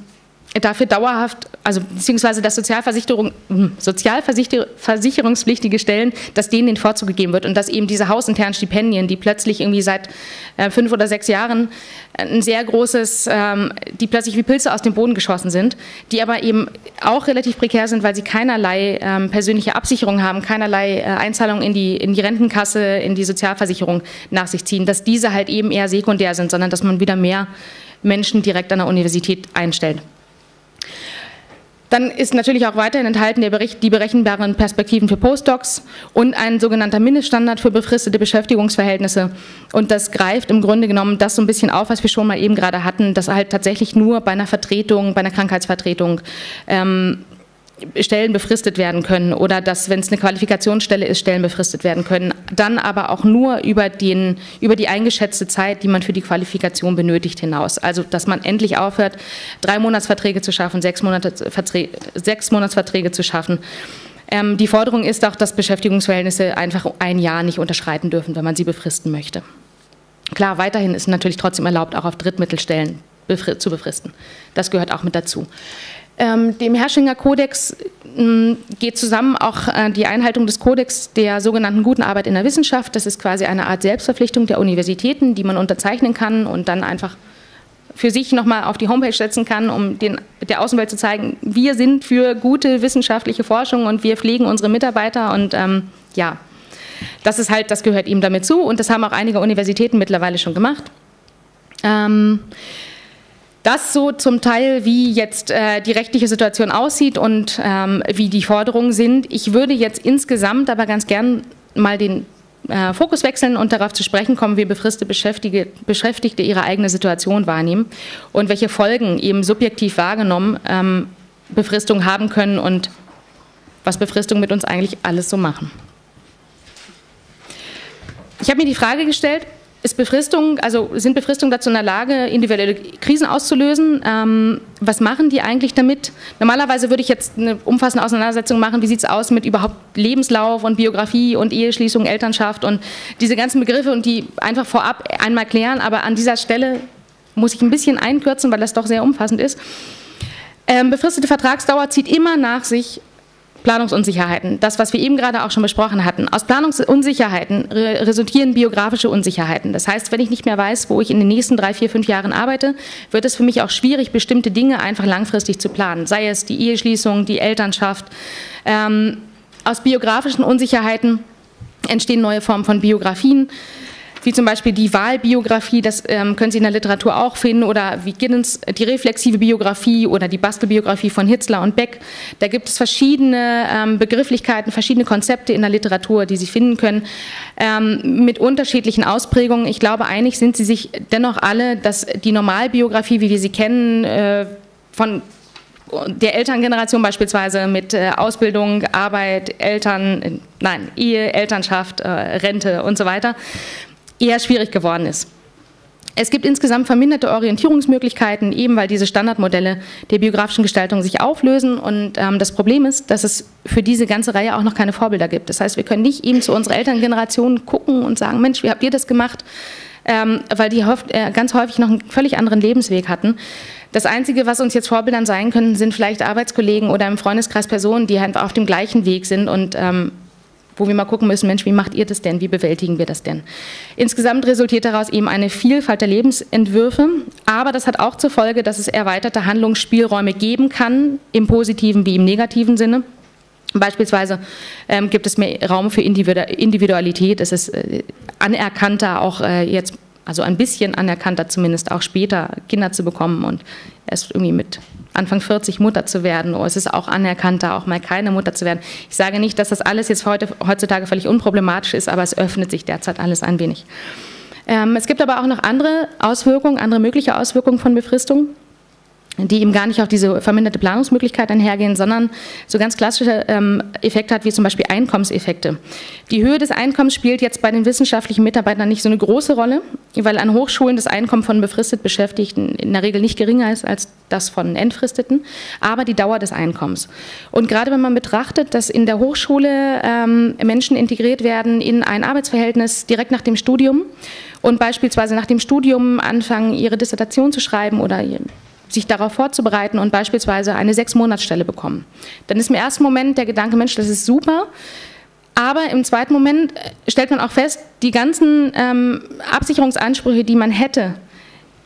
dafür dauerhaft, also beziehungsweise dass Sozialversicherung, sozialversicherungspflichtige Stellen, dass denen den Vorzug gegeben wird, und dass eben diese hausinternen Stipendien, die plötzlich irgendwie seit äh, fünf oder sechs Jahren ein sehr großes, ähm, die plötzlich wie Pilze aus dem Boden geschossen sind, die aber eben auch relativ prekär sind, weil sie keinerlei ähm, persönliche Absicherung haben, keinerlei äh, Einzahlung in die, in die Rentenkasse, in die Sozialversicherung nach sich ziehen, dass diese halt eben eher sekundär sind, sondern dass man wieder mehr Menschen direkt an der Universität einstellt. Dann ist natürlich auch weiterhin enthalten der Bericht die berechenbaren Perspektiven für Postdocs und ein sogenannter Mindeststandard für befristete Beschäftigungsverhältnisse. Und das greift im Grunde genommen das so ein bisschen auf, was wir schon mal eben gerade hatten, dass halt tatsächlich nur bei einer Vertretung, bei einer Krankheitsvertretung ähm, Stellen befristet werden können, oder dass, wenn es eine Qualifikationsstelle ist, Stellen befristet werden können. Dann aber auch nur über, den, über die eingeschätzte Zeit, die man für die Qualifikation benötigt, hinaus. Also, dass man endlich aufhört, drei Monatsverträge zu schaffen, sechs, Monate, Verträge, sechs Monatsverträge zu schaffen. Ähm, die Forderung ist auch, dass Beschäftigungsverhältnisse einfach ein Jahr nicht unterschreiten dürfen, wenn man sie befristen möchte. Klar, weiterhin ist natürlich trotzdem erlaubt, auch auf Drittmittelstellen befri- zu befristen. Das gehört auch mit dazu. Ähm, dem Herrschinger Kodex mh, geht zusammen auch äh, die Einhaltung des Kodex der sogenannten guten Arbeit in der Wissenschaft. Das ist quasi eine Art Selbstverpflichtung der Universitäten, die man unterzeichnen kann und dann einfach für sich nochmal auf die Homepage setzen kann, um den, der Außenwelt zu zeigen, wir sind für gute wissenschaftliche Forschung und wir pflegen unsere Mitarbeiter, und ähm, ja, das ist halt, das gehört ihm damit zu, und das haben auch einige Universitäten mittlerweile schon gemacht. Ähm, Das so zum Teil, wie jetzt äh, die rechtliche Situation aussieht und ähm, wie die Forderungen sind. Ich würde jetzt insgesamt aber ganz gern mal den äh, Fokus wechseln und darauf zu sprechen kommen, wie befristete Beschäftigte, Beschäftigte ihre eigene Situation wahrnehmen und welche Folgen eben subjektiv wahrgenommen ähm, Befristungen haben können und was Befristung mit uns eigentlich alles so machen. Ich habe mir die Frage gestellt, ist Befristung, also sind Befristungen dazu in der Lage, individuelle Krisen auszulösen? Ähm, was machen die eigentlich damit? Normalerweise würde ich jetzt eine umfassende Auseinandersetzung machen, wie sieht es aus mit überhaupt Lebenslauf und Biografie und Eheschließung, Elternschaft und diese ganzen Begriffe und die einfach vorab einmal klären, aber an dieser Stelle muss ich ein bisschen einkürzen, weil das doch sehr umfassend ist. Ähm, befristete Vertragsdauer zieht immer nach sich Planungsunsicherheiten, das, was wir eben gerade auch schon besprochen hatten. Aus Planungsunsicherheiten re resultieren biografische Unsicherheiten. Das heißt, wenn ich nicht mehr weiß, wo ich in den nächsten drei, vier, fünf Jahren arbeite, wird es für mich auch schwierig, bestimmte Dinge einfach langfristig zu planen. Sei es die Eheschließung, die Elternschaft. Ähm, aus biografischen Unsicherheiten entstehen neue Formen von Biografien, wie zum Beispiel die Wahlbiografie, das ähm, können Sie in der Literatur auch finden, oder wie Giddens die reflexive Biografie oder die Bastelbiografie von Hitzler und Beck. Da gibt es verschiedene ähm, Begrifflichkeiten, verschiedene Konzepte in der Literatur, die Sie finden können, ähm, mit unterschiedlichen Ausprägungen. Ich glaube, einig sind Sie sich dennoch alle, dass die Normalbiografie, wie wir sie kennen, äh, von der Elterngeneration beispielsweise mit äh, Ausbildung, Arbeit, Eltern, äh, nein, Ehe, Elternschaft, äh, Rente und so weiter, eher schwierig geworden ist. Es gibt insgesamt verminderte Orientierungsmöglichkeiten, eben weil diese Standardmodelle der biografischen Gestaltung sich auflösen und ähm, das Problem ist, dass es für diese ganze Reihe auch noch keine Vorbilder gibt. Das heißt, wir können nicht eben zu unserer Elterngeneration gucken und sagen, Mensch, wie habt ihr das gemacht? Ähm, weil die äh, ganz häufig noch einen völlig anderen Lebensweg hatten. Das Einzige, was uns jetzt Vorbildern sein können, sind vielleicht Arbeitskollegen oder im Freundeskreis Personen, die halt auf dem gleichen Weg sind und ähm, wo wir mal gucken müssen, Mensch, wie macht ihr das denn, wie bewältigen wir das denn? Insgesamt resultiert daraus eben eine Vielfalt der Lebensentwürfe, aber das hat auch zur Folge, dass es erweiterte Handlungsspielräume geben kann, im positiven wie im negativen Sinne. Beispielsweise ähm, gibt es mehr Raum für Individualität, es ist äh, anerkannter auch äh, jetzt, also ein bisschen anerkannter zumindest auch später, Kinder zu bekommen und erst irgendwie mit Anfang vierzig Mutter zu werden, oh, es ist auch anerkannter, auch mal keine Mutter zu werden. Ich sage nicht, dass das alles jetzt heute, heutzutage völlig unproblematisch ist, aber es öffnet sich derzeit alles ein wenig. Ähm, es gibt aber auch noch andere Auswirkungen, andere mögliche Auswirkungen von Befristung, die eben gar nicht auf diese verminderte Planungsmöglichkeit einhergehen, sondern so ganz klassische ähm, Effekte hat, wie zum Beispiel Einkommenseffekte. Die Höhe des Einkommens spielt jetzt bei den wissenschaftlichen Mitarbeitern nicht so eine große Rolle, weil an Hochschulen das Einkommen von befristet Beschäftigten in der Regel nicht geringer ist als das von Entfristeten, aber die Dauer des Einkommens. Und gerade wenn man betrachtet, dass in der Hochschule ähm, Menschen integriert werden in ein Arbeitsverhältnis direkt nach dem Studium und beispielsweise nach dem Studium anfangen, ihre Dissertation zu schreiben oder sich darauf vorzubereiten und beispielsweise eine sechs Monatsstelle bekommen. Dann ist im ersten Moment der Gedanke, Mensch, das ist super, aber im zweiten Moment stellt man auch fest, die ganzen ähm, Absicherungsansprüche, die man hätte,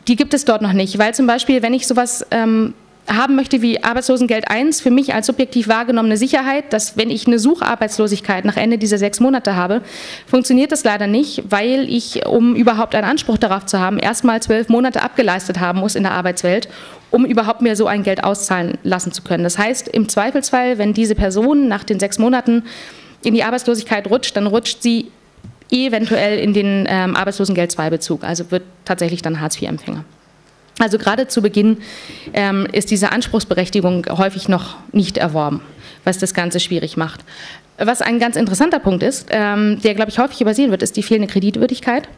die gibt es dort noch nicht, weil zum Beispiel, wenn ich sowas ähm, haben möchte wie Arbeitslosengeld eins, für mich als subjektiv wahrgenommene Sicherheit, dass wenn ich eine Sucharbeitslosigkeit nach Ende dieser sechs Monate habe, funktioniert das leider nicht, weil ich, um überhaupt einen Anspruch darauf zu haben, erstmal zwölf Monate abgeleistet haben muss in der Arbeitswelt, um überhaupt mir so ein Geld auszahlen lassen zu können. Das heißt, im Zweifelsfall, wenn diese Person nach den sechs Monaten in die Arbeitslosigkeit rutscht, dann rutscht sie eventuell in den ähm, Arbeitslosengeld zwei Bezug, also wird tatsächlich dann Hartz vier Empfänger. Also gerade zu Beginn ähm, ist diese Anspruchsberechtigung häufig noch nicht erworben, was das Ganze schwierig macht. Was ein ganz interessanter Punkt ist, ähm, der, glaube ich, häufig übersehen wird, ist die fehlende Kreditwürdigkeit.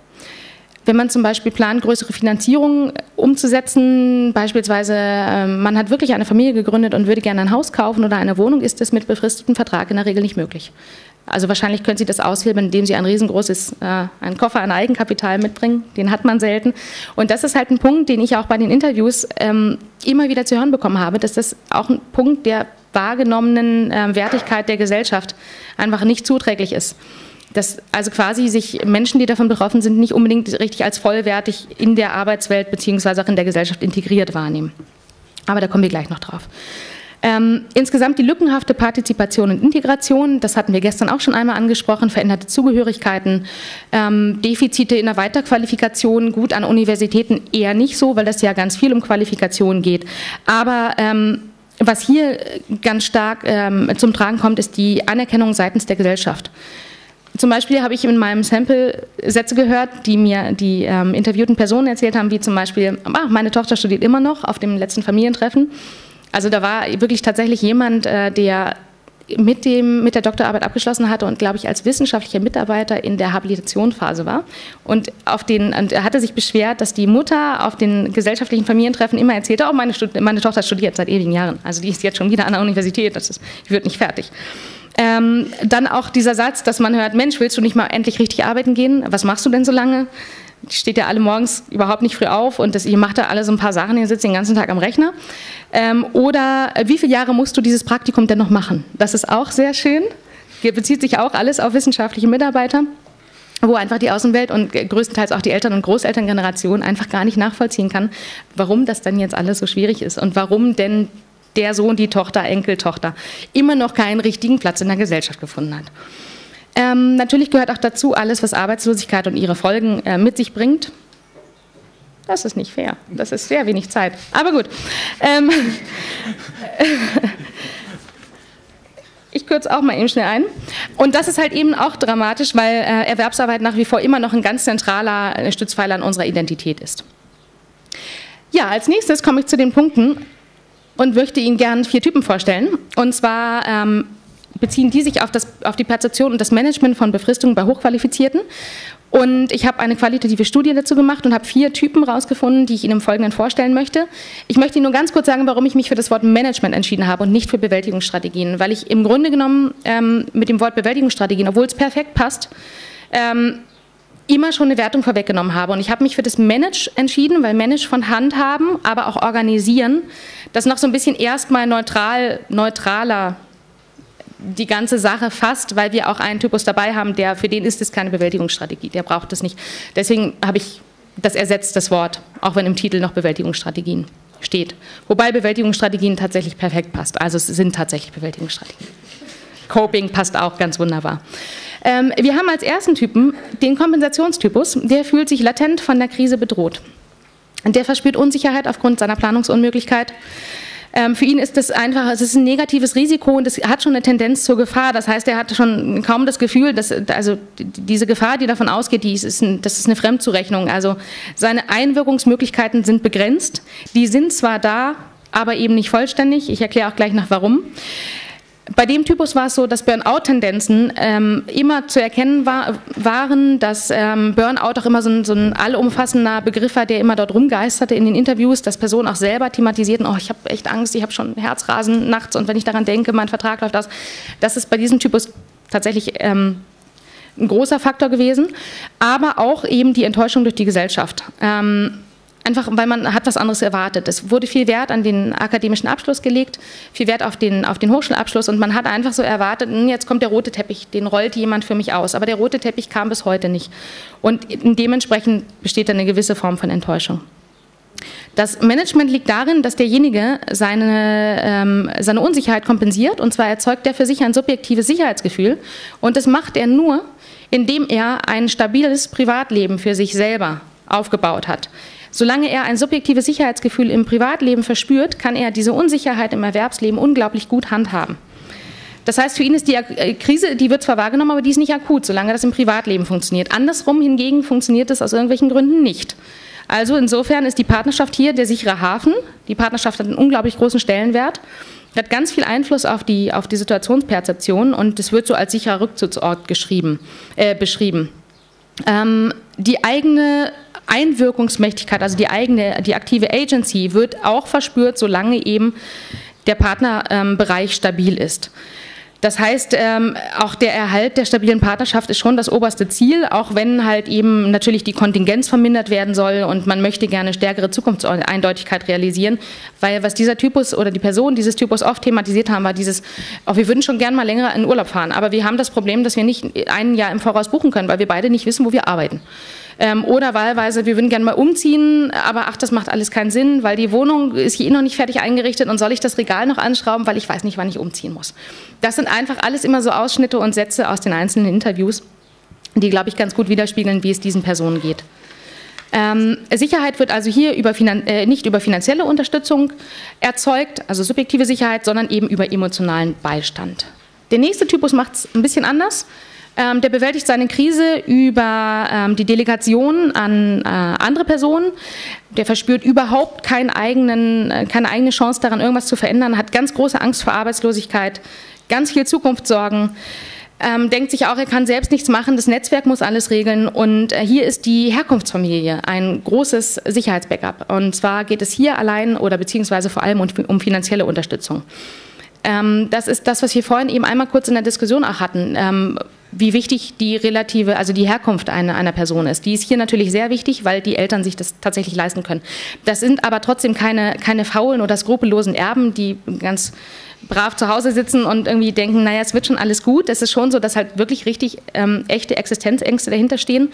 Wenn man zum Beispiel plant, größere Finanzierungen umzusetzen, beispielsweise ähm, man hat wirklich eine Familie gegründet und würde gerne ein Haus kaufen oder eine Wohnung, ist das mit befristetem Vertrag in der Regel nicht möglich. Also wahrscheinlich können Sie das aushebeln, indem Sie ein riesengroßes, äh, einen Koffer an Eigenkapital mitbringen. Den hat man selten. Und das ist halt ein Punkt, den ich auch bei den Interviews ähm, immer wieder zu hören bekommen habe, dass das auch ein Punkt der wahrgenommenen äh, Wertigkeit der Gesellschaft einfach nicht zuträglich ist. Dass also quasi sich Menschen, die davon betroffen sind, nicht unbedingt richtig als vollwertig in der Arbeitswelt beziehungsweise auch in der Gesellschaft integriert wahrnehmen. Aber da kommen wir gleich noch drauf. Ähm, insgesamt die lückenhafte Partizipation und Integration, das hatten wir gestern auch schon einmal angesprochen, veränderte Zugehörigkeiten, ähm, Defizite in der Weiterqualifikation, gut an Universitäten eher nicht so, weil das ja ganz viel um Qualifikation geht. Aber ähm, was hier ganz stark ähm, zum Tragen kommt, ist die Anerkennung seitens der Gesellschaft. Zum Beispiel habe ich in meinem Sample Sätze gehört, die mir die ähm, interviewten Personen erzählt haben, wie zum Beispiel, ah, meine Tochter studiert immer noch auf dem letzten Familientreffen. Also da war wirklich tatsächlich jemand, der mit, dem, mit der Doktorarbeit abgeschlossen hatte und, glaube ich, als wissenschaftlicher Mitarbeiter in der Habilitationsphase war. Und, auf den, und er hatte sich beschwert, dass die Mutter auf den gesellschaftlichen Familientreffen immer erzählte, oh, meine, Stud meine Tochter studiert seit ewigen Jahren. Also die ist jetzt schon wieder an der Universität, das ist, die wird nicht fertig. Ähm, dann auch dieser Satz, dass man hört, Mensch, willst du nicht mal endlich richtig arbeiten gehen? Was machst du denn so lange? Die steht ja alle morgens überhaupt nicht früh auf und das, ihr macht da alle so ein paar Sachen, ihr sitzt den ganzen Tag am Rechner. Ähm, oder wie viele Jahre musst du dieses Praktikum denn noch machen? Das ist auch sehr schön, hier bezieht sich auch alles auf wissenschaftliche Mitarbeiter, wo einfach die Außenwelt und größtenteils auch die Eltern- und Großelterngeneration einfach gar nicht nachvollziehen kann, warum das denn jetzt alles so schwierig ist und warum denn der Sohn, die Tochter, Enkeltochter immer noch keinen richtigen Platz in der Gesellschaft gefunden hat. Ähm, natürlich gehört auch dazu alles, was Arbeitslosigkeit und ihre Folgen äh, mit sich bringt. Das ist nicht fair. Das ist sehr wenig Zeit. Aber gut. Ähm, ich kürze auch mal eben schnell ein. Und das ist halt eben auch dramatisch, weil äh, Erwerbsarbeit nach wie vor immer noch ein ganz zentraler Stützpfeiler an unserer Identität ist. Ja, als nächstes komme ich zu den Punkten und möchte Ihnen gerne vier Typen vorstellen. Und zwar ähm, beziehen die sich auf, das, auf die Perzeption und das Management von Befristungen bei Hochqualifizierten. Und ich habe eine qualitative Studie dazu gemacht und habe vier Typen rausgefunden, die ich Ihnen im Folgenden vorstellen möchte. Ich möchte Ihnen nur ganz kurz sagen, warum ich mich für das Wort Management entschieden habe und nicht für Bewältigungsstrategien, weil ich im Grunde genommen ähm, mit dem Wort Bewältigungsstrategien, obwohl es perfekt passt, ähm, immer schon eine Wertung vorweggenommen habe. Und ich habe mich für das Manage entschieden, weil Manage von Handhaben, aber auch organisieren, das noch so ein bisschen erstmal neutral, neutraler die ganze Sache fasst, weil wir auch einen Typus dabei haben, der, für den ist es keine Bewältigungsstrategie, der braucht es nicht. Deswegen habe ich das ersetzt, das Wort, auch wenn im Titel noch Bewältigungsstrategien steht. Wobei Bewältigungsstrategien tatsächlich perfekt passt, also es sind tatsächlich Bewältigungsstrategien. Coping passt auch ganz wunderbar. Ähm, wir haben als ersten Typen den Kompensationstypus, der fühlt sich latent von der Krise bedroht. Der verspürt Unsicherheit aufgrund seiner Planungsunmöglichkeit. Ähm, für ihn ist das einfach, es ist ein negatives Risiko und es hat schon eine Tendenz zur Gefahr. Das heißt, er hat schon kaum das Gefühl, dass also diese Gefahr, die davon ausgeht, die ist ein, das ist eine Fremdzurechnung. Also seine Einwirkungsmöglichkeiten sind begrenzt. Die sind zwar da, aber eben nicht vollständig. Ich erkläre auch gleich noch, warum. Bei dem Typus war es so, dass Burnout-Tendenzen ähm, immer zu erkennen war, waren, dass ähm, Burnout auch immer so ein, so ein allumfassender Begriff war, der immer dort rumgeisterte in den Interviews, dass Personen auch selber thematisierten, oh, ich habe echt Angst, ich habe schon Herzrasen nachts und wenn ich daran denke, mein Vertrag läuft aus. Das ist bei diesem Typus tatsächlich ähm, ein großer Faktor gewesen, aber auch eben die Enttäuschung durch die Gesellschaft. Ähm, Einfach, weil man hat was anderes erwartet. Es wurde viel Wert an den akademischen Abschluss gelegt, viel Wert auf den, auf den Hochschulabschluss und man hat einfach so erwartet, jetzt kommt der rote Teppich, den rollt jemand für mich aus. Aber der rote Teppich kam bis heute nicht. Und dementsprechend besteht da eine gewisse Form von Enttäuschung. Das Management liegt darin, dass derjenige seine, ähm, seine Unsicherheit kompensiert und zwar erzeugt er für sich ein subjektives Sicherheitsgefühl und das macht er nur, indem er ein stabiles Privatleben für sich selber aufgebaut hat. Solange er ein subjektives Sicherheitsgefühl im Privatleben verspürt, kann er diese Unsicherheit im Erwerbsleben unglaublich gut handhaben. Das heißt, für ihn ist die Krise, die wird zwar wahrgenommen, aber die ist nicht akut, solange das im Privatleben funktioniert. Andersrum hingegen funktioniert das aus irgendwelchen Gründen nicht. Also insofern ist die Partnerschaft hier der sichere Hafen. Die Partnerschaft hat einen unglaublich großen Stellenwert, hat ganz viel Einfluss auf die, auf die Situationsperzeption und es wird so als sicherer Rückzugsort geschrieben, äh, beschrieben. Ähm, die eigene Einwirkungsmächtigkeit, also die eigene, die aktive Agency wird auch verspürt, solange eben der Partnerbereich ähm, stabil ist. Das heißt, ähm, auch der Erhalt der stabilen Partnerschaft ist schon das oberste Ziel, auch wenn halt eben natürlich die Kontingenz vermindert werden soll und man möchte gerne stärkere Zukunftseindeutigkeit realisieren, weil was dieser Typus oder die Person dieses Typus oft thematisiert haben, war dieses, oh, wir würden schon gerne mal länger in Urlaub fahren, aber wir haben das Problem, dass wir nicht ein Jahr im Voraus buchen können, weil wir beide nicht wissen, wo wir arbeiten. Ähm, oder wahlweise, wir würden gerne mal umziehen, aber ach, das macht alles keinen Sinn, weil die Wohnung ist hier noch nicht fertig eingerichtet und soll ich das Regal noch anschrauben, weil ich weiß nicht, wann ich umziehen muss. Das sind einfach alles immer so Ausschnitte und Sätze aus den einzelnen Interviews, die, glaube ich, ganz gut widerspiegeln, wie es diesen Personen geht. Ähm, Sicherheit wird also hier über Finan- äh, nicht über finanzielle Unterstützung erzeugt, also subjektive Sicherheit, sondern eben über emotionalen Beistand. Der nächste Typus macht es ein bisschen anders. Ähm, der bewältigt seine Krise über ähm, die Delegation an äh, andere Personen. Der verspürt überhaupt keinen eigenen, äh, keine eigene Chance daran, irgendwas zu verändern, hat ganz große Angst vor Arbeitslosigkeit, ganz viel Zukunft sorgen. Ähm, denkt sich auch, er kann selbst nichts machen, das Netzwerk muss alles regeln und äh, hier ist die Herkunftsfamilie ein großes Sicherheitsbackup. Und zwar geht es hier allein oder beziehungsweise vor allem um, um finanzielle Unterstützung. Ähm, das ist das, was wir vorhin eben einmal kurz in der Diskussion auch hatten, ähm, wie wichtig die relative, also die Herkunft einer, einer Person ist. Die ist hier natürlich sehr wichtig, weil die Eltern sich das tatsächlich leisten können. Das sind aber trotzdem keine, keine faulen oder skrupellosen Erben, die ganz brav zu Hause sitzen und irgendwie denken, naja, es wird schon alles gut. Es ist schon so, dass halt wirklich richtig ähm, echte Existenzängste dahinter stehen.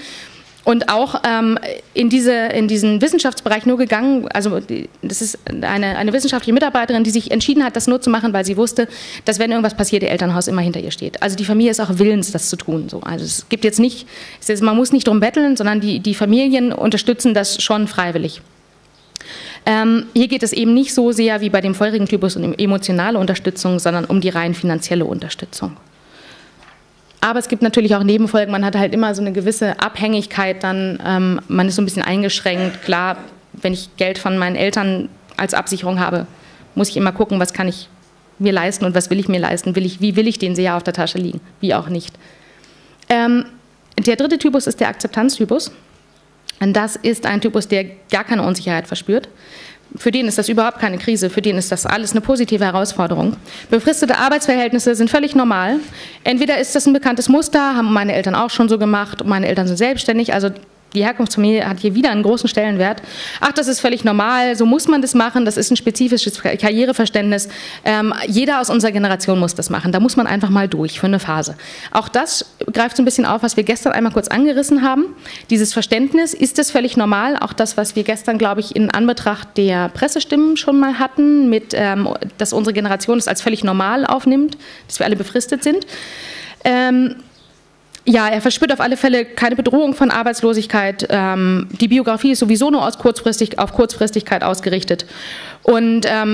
Und auch ähm, in, diese, in diesen Wissenschaftsbereich nur gegangen, also die, das ist eine, eine wissenschaftliche Mitarbeiterin, die sich entschieden hat, das nur zu machen, weil sie wusste, dass wenn irgendwas passiert, ihr Elternhaus immer hinter ihr steht. Also die Familie ist auch willens, das zu tun. So. Also es gibt jetzt nicht, es ist, man muss nicht drum betteln, sondern die, die Familien unterstützen das schon freiwillig. Ähm, hier geht es eben nicht so sehr wie bei dem vorherigen Typus um emotionale Unterstützung, sondern um die rein finanzielle Unterstützung. Aber es gibt natürlich auch Nebenfolgen, man hat halt immer so eine gewisse Abhängigkeit, dann, ähm, man ist so ein bisschen eingeschränkt. Klar, wenn ich Geld von meinen Eltern als Absicherung habe, muss ich immer gucken, was kann ich mir leisten und was will ich mir leisten, will ich, wie will ich den Seher auf der Tasche liegen, wie auch nicht. Ähm, der dritte Typus ist der Akzeptanztypus. Und das ist ein Typus, der gar keine Unsicherheit verspürt. Für den ist das überhaupt keine Krise, für den ist das alles eine positive Herausforderung. Befristete Arbeitsverhältnisse sind völlig normal. Entweder ist das ein bekanntes Muster, haben meine Eltern auch schon so gemacht, meine Eltern sind selbstständig, also die Herkunftsfamilie hat hier wieder einen großen Stellenwert. Ach, das ist völlig normal, so muss man das machen, das ist ein spezifisches Karriereverständnis. Ähm, jeder aus unserer Generation muss das machen, da muss man einfach mal durch für eine Phase. Auch das greift so ein bisschen auf, was wir gestern einmal kurz angerissen haben. Dieses Verständnis, ist das völlig normal? Auch das, was wir gestern, glaube ich, in Anbetracht der Pressestimmen schon mal hatten, mit, ähm, dass unsere Generation es als völlig normal aufnimmt, dass wir alle befristet sind. Ähm, Ja, er verspürt auf alle Fälle keine Bedrohung von Arbeitslosigkeit. Ähm, die Biografie ist sowieso nur aus kurzfristig, auf Kurzfristigkeit ausgerichtet. Und ähm,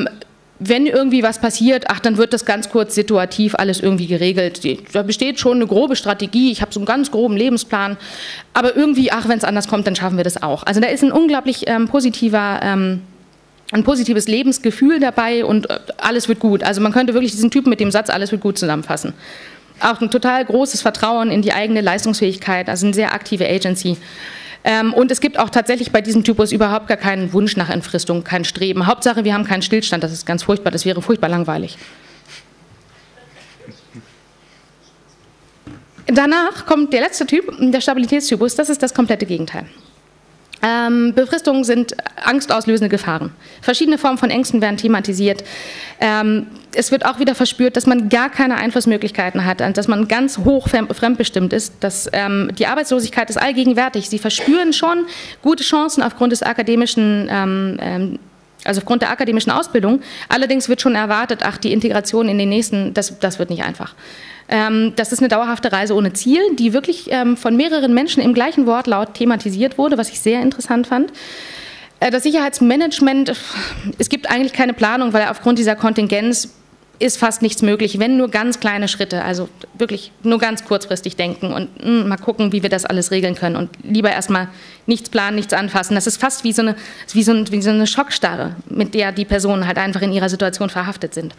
wenn irgendwie was passiert, ach, dann wird das ganz kurz situativ alles irgendwie geregelt. Die, da besteht schon eine grobe Strategie, ich habe so einen ganz groben Lebensplan, aber irgendwie, ach, wenn es anders kommt, dann schaffen wir das auch. Also da ist ein unglaublich ähm, positiver, ähm, ein positives Lebensgefühl dabei und äh, alles wird gut. Also man könnte wirklich diesen Typen mit dem Satz, alles wird gut, zusammenfassen. Auch ein total großes Vertrauen in die eigene Leistungsfähigkeit, also eine sehr aktive Agency. Ähm, und es gibt auch tatsächlich bei diesem Typus überhaupt gar keinen Wunsch nach Entfristung, kein Streben. Hauptsache, wir haben keinen Stillstand, das ist ganz furchtbar, das wäre furchtbar langweilig. Danach kommt der letzte Typ, der Stabilitätstypus, das ist das komplette Gegenteil. Ähm, Befristungen sind angstauslösende Gefahren. Verschiedene Formen von Ängsten werden thematisiert. Ähm, es wird auch wieder verspürt, dass man gar keine Einflussmöglichkeiten hat, dass man ganz hoch fremdbestimmt ist. Dass, ähm, die Arbeitslosigkeit ist allgegenwärtig. Sie verspüren schon gute Chancen aufgrund des akademischen, ähm, ähm, also aufgrund der akademischen Ausbildung. Allerdings wird schon erwartet, ach, die Integration in den nächsten, das, das wird nicht einfach. Das ist eine dauerhafte Reise ohne Ziel, die wirklich von mehreren Menschen im gleichen Wortlaut thematisiert wurde, was ich sehr interessant fand. Das Sicherheitsmanagement, es gibt eigentlich keine Planung, weil aufgrund dieser Kontingenz ist fast nichts möglich, wenn nur ganz kleine Schritte, also wirklich nur ganz kurzfristig denken und mh, mal gucken, wie wir das alles regeln können und lieber erstmal nichts planen, nichts anfassen. Das ist fast wie so eine, wie so ein, wie so eine Schockstarre, mit der die Personen halt einfach in ihrer Situation verhaftet sind.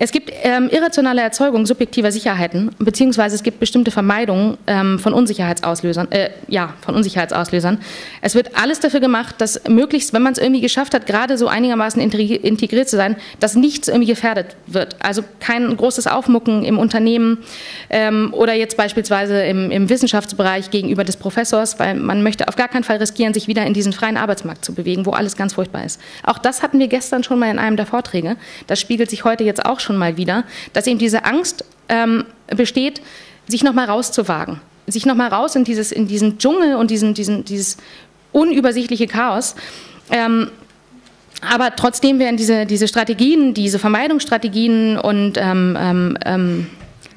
Es gibt ähm, irrationale Erzeugung subjektiver Sicherheiten, beziehungsweise es gibt bestimmte Vermeidungen ähm, von Unsicherheitsauslösern. Äh, ja, von Unsicherheitsauslösern. Es wird alles dafür gemacht, dass möglichst, wenn man es irgendwie geschafft hat, gerade so einigermaßen integriert zu sein, dass nichts irgendwie gefährdet wird. Also kein großes Aufmucken im Unternehmen ähm, oder jetzt beispielsweise im, im Wissenschaftsbereich gegenüber des Professors, weil man möchte auf gar keinen Fall riskieren, sich wieder in diesen freien Arbeitsmarkt zu bewegen, wo alles ganz furchtbar ist. Auch das hatten wir gestern schon mal in einem der Vorträge. Das spiegelt sich heute jetzt auch schon schon mal wieder, dass eben diese Angst ähm, besteht, sich nochmal rauszuwagen, sich nochmal raus in, dieses, in diesen Dschungel und diesen, diesen, dieses unübersichtliche Chaos. Ähm, aber trotzdem werden diese, diese Strategien, diese Vermeidungsstrategien und ähm, ähm,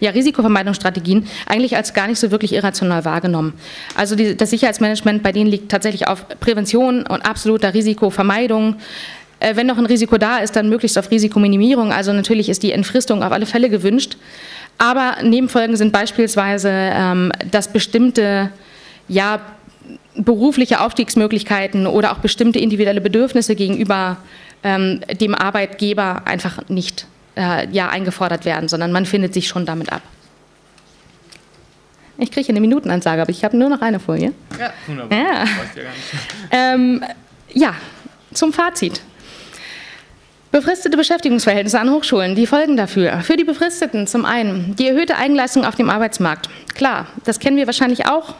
ja, Risikovermeidungsstrategien eigentlich als gar nicht so wirklich irrational wahrgenommen. Also die, das Sicherheitsmanagement bei denen liegt tatsächlich auf Prävention und absoluter Risikovermeidung. Wenn noch ein Risiko da ist, dann möglichst auf Risikominimierung. Also natürlich ist die Entfristung auf alle Fälle gewünscht. Aber Nebenfolgen sind beispielsweise, ähm, dass bestimmte ja, berufliche Aufstiegsmöglichkeiten oder auch bestimmte individuelle Bedürfnisse gegenüber ähm, dem Arbeitgeber einfach nicht äh, ja, eingefordert werden, sondern man findet sich schon damit ab. Ich kriege eine Minutenansage, aber ich habe nur noch eine Folie. Ja, wunderbar. Ja, das reicht ja gar nicht. Ähm, ja, zum Fazit. Befristete Beschäftigungsverhältnisse an Hochschulen, die Folgen dafür. Für die Befristeten zum einen die erhöhte Eigenleistung auf dem Arbeitsmarkt. Klar, das kennen wir wahrscheinlich auch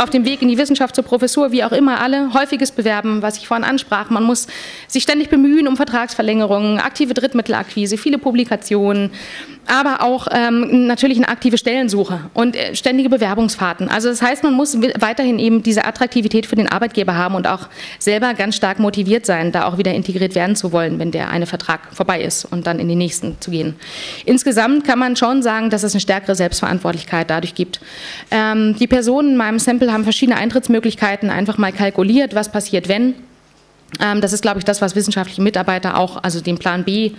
auf dem Weg in die Wissenschaft zur Professur, wie auch immer alle. Häufiges Bewerben, was ich vorhin ansprach. Man muss sich ständig bemühen um Vertragsverlängerungen, aktive Drittmittelakquise, viele Publikationen, aber auch ähm, natürlich eine aktive Stellensuche und äh, ständige Bewerbungsfahrten. Also das heißt, man muss weiterhin eben diese Attraktivität für den Arbeitgeber haben und auch selber ganz stark motiviert sein, da auch wieder integriert werden zu wollen, wenn der eine Vertrag vorbei ist und dann in den nächsten zu gehen. Insgesamt kann man schon sagen, dass es eine stärkere Selbstverantwortlichkeit dadurch gibt. Ähm, die Personen in meinem Sample haben verschiedene Eintrittsmöglichkeiten einfach mal kalkuliert, was passiert, wenn. Ähm, das ist, glaube ich, das, was wissenschaftliche Mitarbeiter auch, also den Plan B,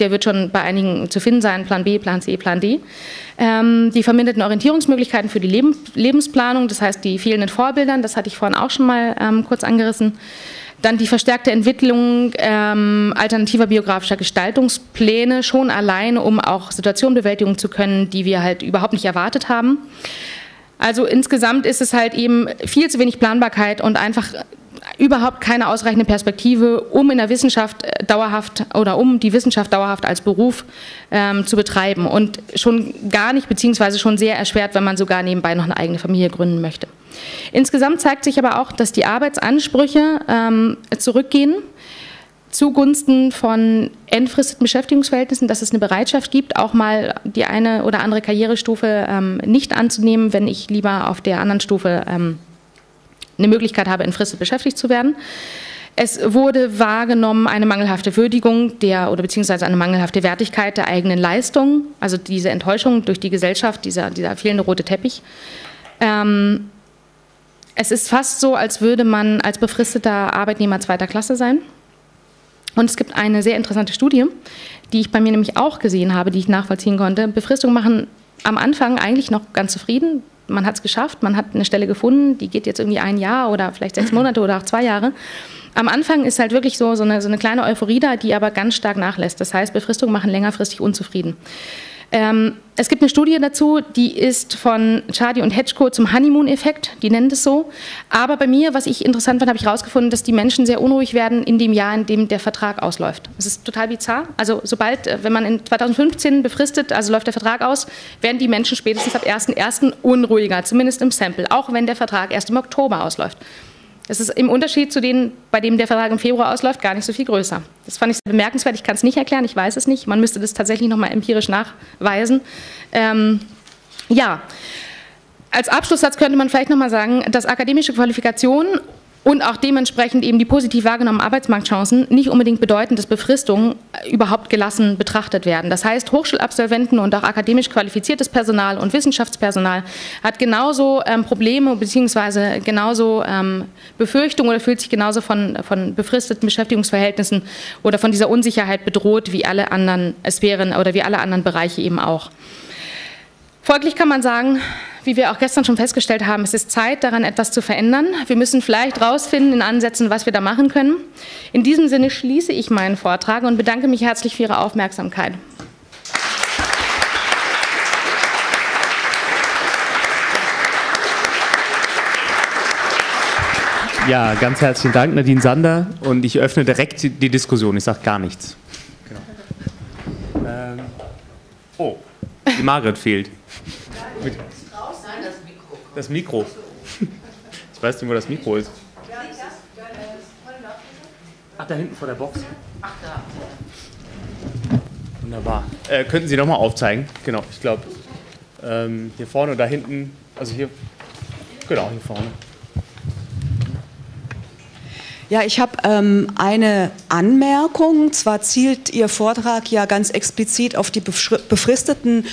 der wird schon bei einigen zu finden sein, Plan B, Plan C, Plan D. Ähm, die verminderten Orientierungsmöglichkeiten für die Leben, Lebensplanung, das heißt die fehlenden Vorbildern, das hatte ich vorhin auch schon mal ähm, kurz angerissen. Dann die verstärkte Entwicklung ähm, alternativer biografischer Gestaltungspläne, schon alleine, um auch Situationen bewältigen zu können, die wir halt überhaupt nicht erwartet haben. Also insgesamt ist es halt eben viel zu wenig Planbarkeit und einfach überhaupt keine ausreichende Perspektive, um in der Wissenschaft dauerhaft oder um die Wissenschaft dauerhaft als Beruf ähm, zu betreiben und schon gar nicht, beziehungsweise schon sehr erschwert, wenn man sogar nebenbei noch eine eigene Familie gründen möchte. Insgesamt zeigt sich aber auch, dass die Arbeitsansprüche ähm, zurückgehen zugunsten von entfristeten Beschäftigungsverhältnissen, dass es eine Bereitschaft gibt, auch mal die eine oder andere Karrierestufe ähm, nicht anzunehmen, wenn ich lieber auf der anderen Stufe ähm, eine Möglichkeit habe, entfristet beschäftigt zu werden. Es wurde wahrgenommen eine mangelhafte Würdigung der oder beziehungsweise eine mangelhafte Wertigkeit der eigenen Leistung, also diese Enttäuschung durch die Gesellschaft, dieser, dieser fehlende rote Teppich. Ähm, es ist fast so, als würde man als befristeter Arbeitnehmer zweiter Klasse sein. Und es gibt eine sehr interessante Studie, die ich bei mir nämlich auch gesehen habe, die ich nachvollziehen konnte. Befristung machen am Anfang eigentlich noch ganz zufrieden. Man hat es geschafft, man hat eine Stelle gefunden, die geht jetzt irgendwie ein Jahr oder vielleicht sechs Monate oder auch zwei Jahre. Am Anfang ist halt wirklich so, so, eine, so eine kleine Euphorie da, die aber ganz stark nachlässt. Das heißt, Befristungen machen längerfristig unzufrieden. Ähm, es gibt eine Studie dazu, die ist von Chardy und Hetschko zum Honeymoon-Effekt, die nennen das so. Aber bei mir, was ich interessant fand, habe ich herausgefunden, dass die Menschen sehr unruhig werden in dem Jahr, in dem der Vertrag ausläuft. Das ist total bizarr. Also sobald, wenn man in zweitausendfünfzehn befristet, also läuft der Vertrag aus, werden die Menschen spätestens ab ersten ersten unruhiger, zumindest im Sample, auch wenn der Vertrag erst im Oktober ausläuft. Das ist im Unterschied zu denen, bei dem der Vertrag im Februar ausläuft, gar nicht so viel größer. Das fand ich sehr bemerkenswert. Ich kann es nicht erklären, ich weiß es nicht. Man müsste das tatsächlich nochmal empirisch nachweisen. Ähm, ja, als Abschlusssatz könnte man vielleicht nochmal sagen, dass akademische Qualifikationen und auch dementsprechend eben die positiv wahrgenommenen Arbeitsmarktchancen nicht unbedingt bedeuten, dass Befristungen überhaupt gelassen betrachtet werden. Das heißt, Hochschulabsolventen und auch akademisch qualifiziertes Personal und Wissenschaftspersonal hat genauso ähm, Probleme bzw. genauso ähm, Befürchtungen oder fühlt sich genauso von, von befristeten Beschäftigungsverhältnissen oder von dieser Unsicherheit bedroht, wie alle anderen Sphären oder wie alle anderen Bereiche eben auch. Folglich kann man sagen, wie wir auch gestern schon festgestellt haben, es ist Zeit, daran etwas zu verändern. Wir müssen vielleicht rausfinden in Ansätzen, was wir da machen können. In diesem Sinne schließe ich meinen Vortrag und bedanke mich herzlich für Ihre Aufmerksamkeit. Ja, ganz herzlichen Dank, Nadine Sander. Und ich öffne direkt die Diskussion. Ich sage gar nichts. Genau. Ähm, oh, die Margret fehlt. Mit das Mikro. Ich weiß nicht, wo das Mikro ist. Ach, da hinten vor der Box. Ach, da. Wunderbar. Äh, könnten Sie nochmal aufzeigen? Genau, ich glaube, ähm, hier vorne und da hinten. Also hier, genau, hier vorne. Ja, ich habe ähm, eine Anmerkung. Zwar zielt Ihr Vortrag ja ganz explizit auf die befristeten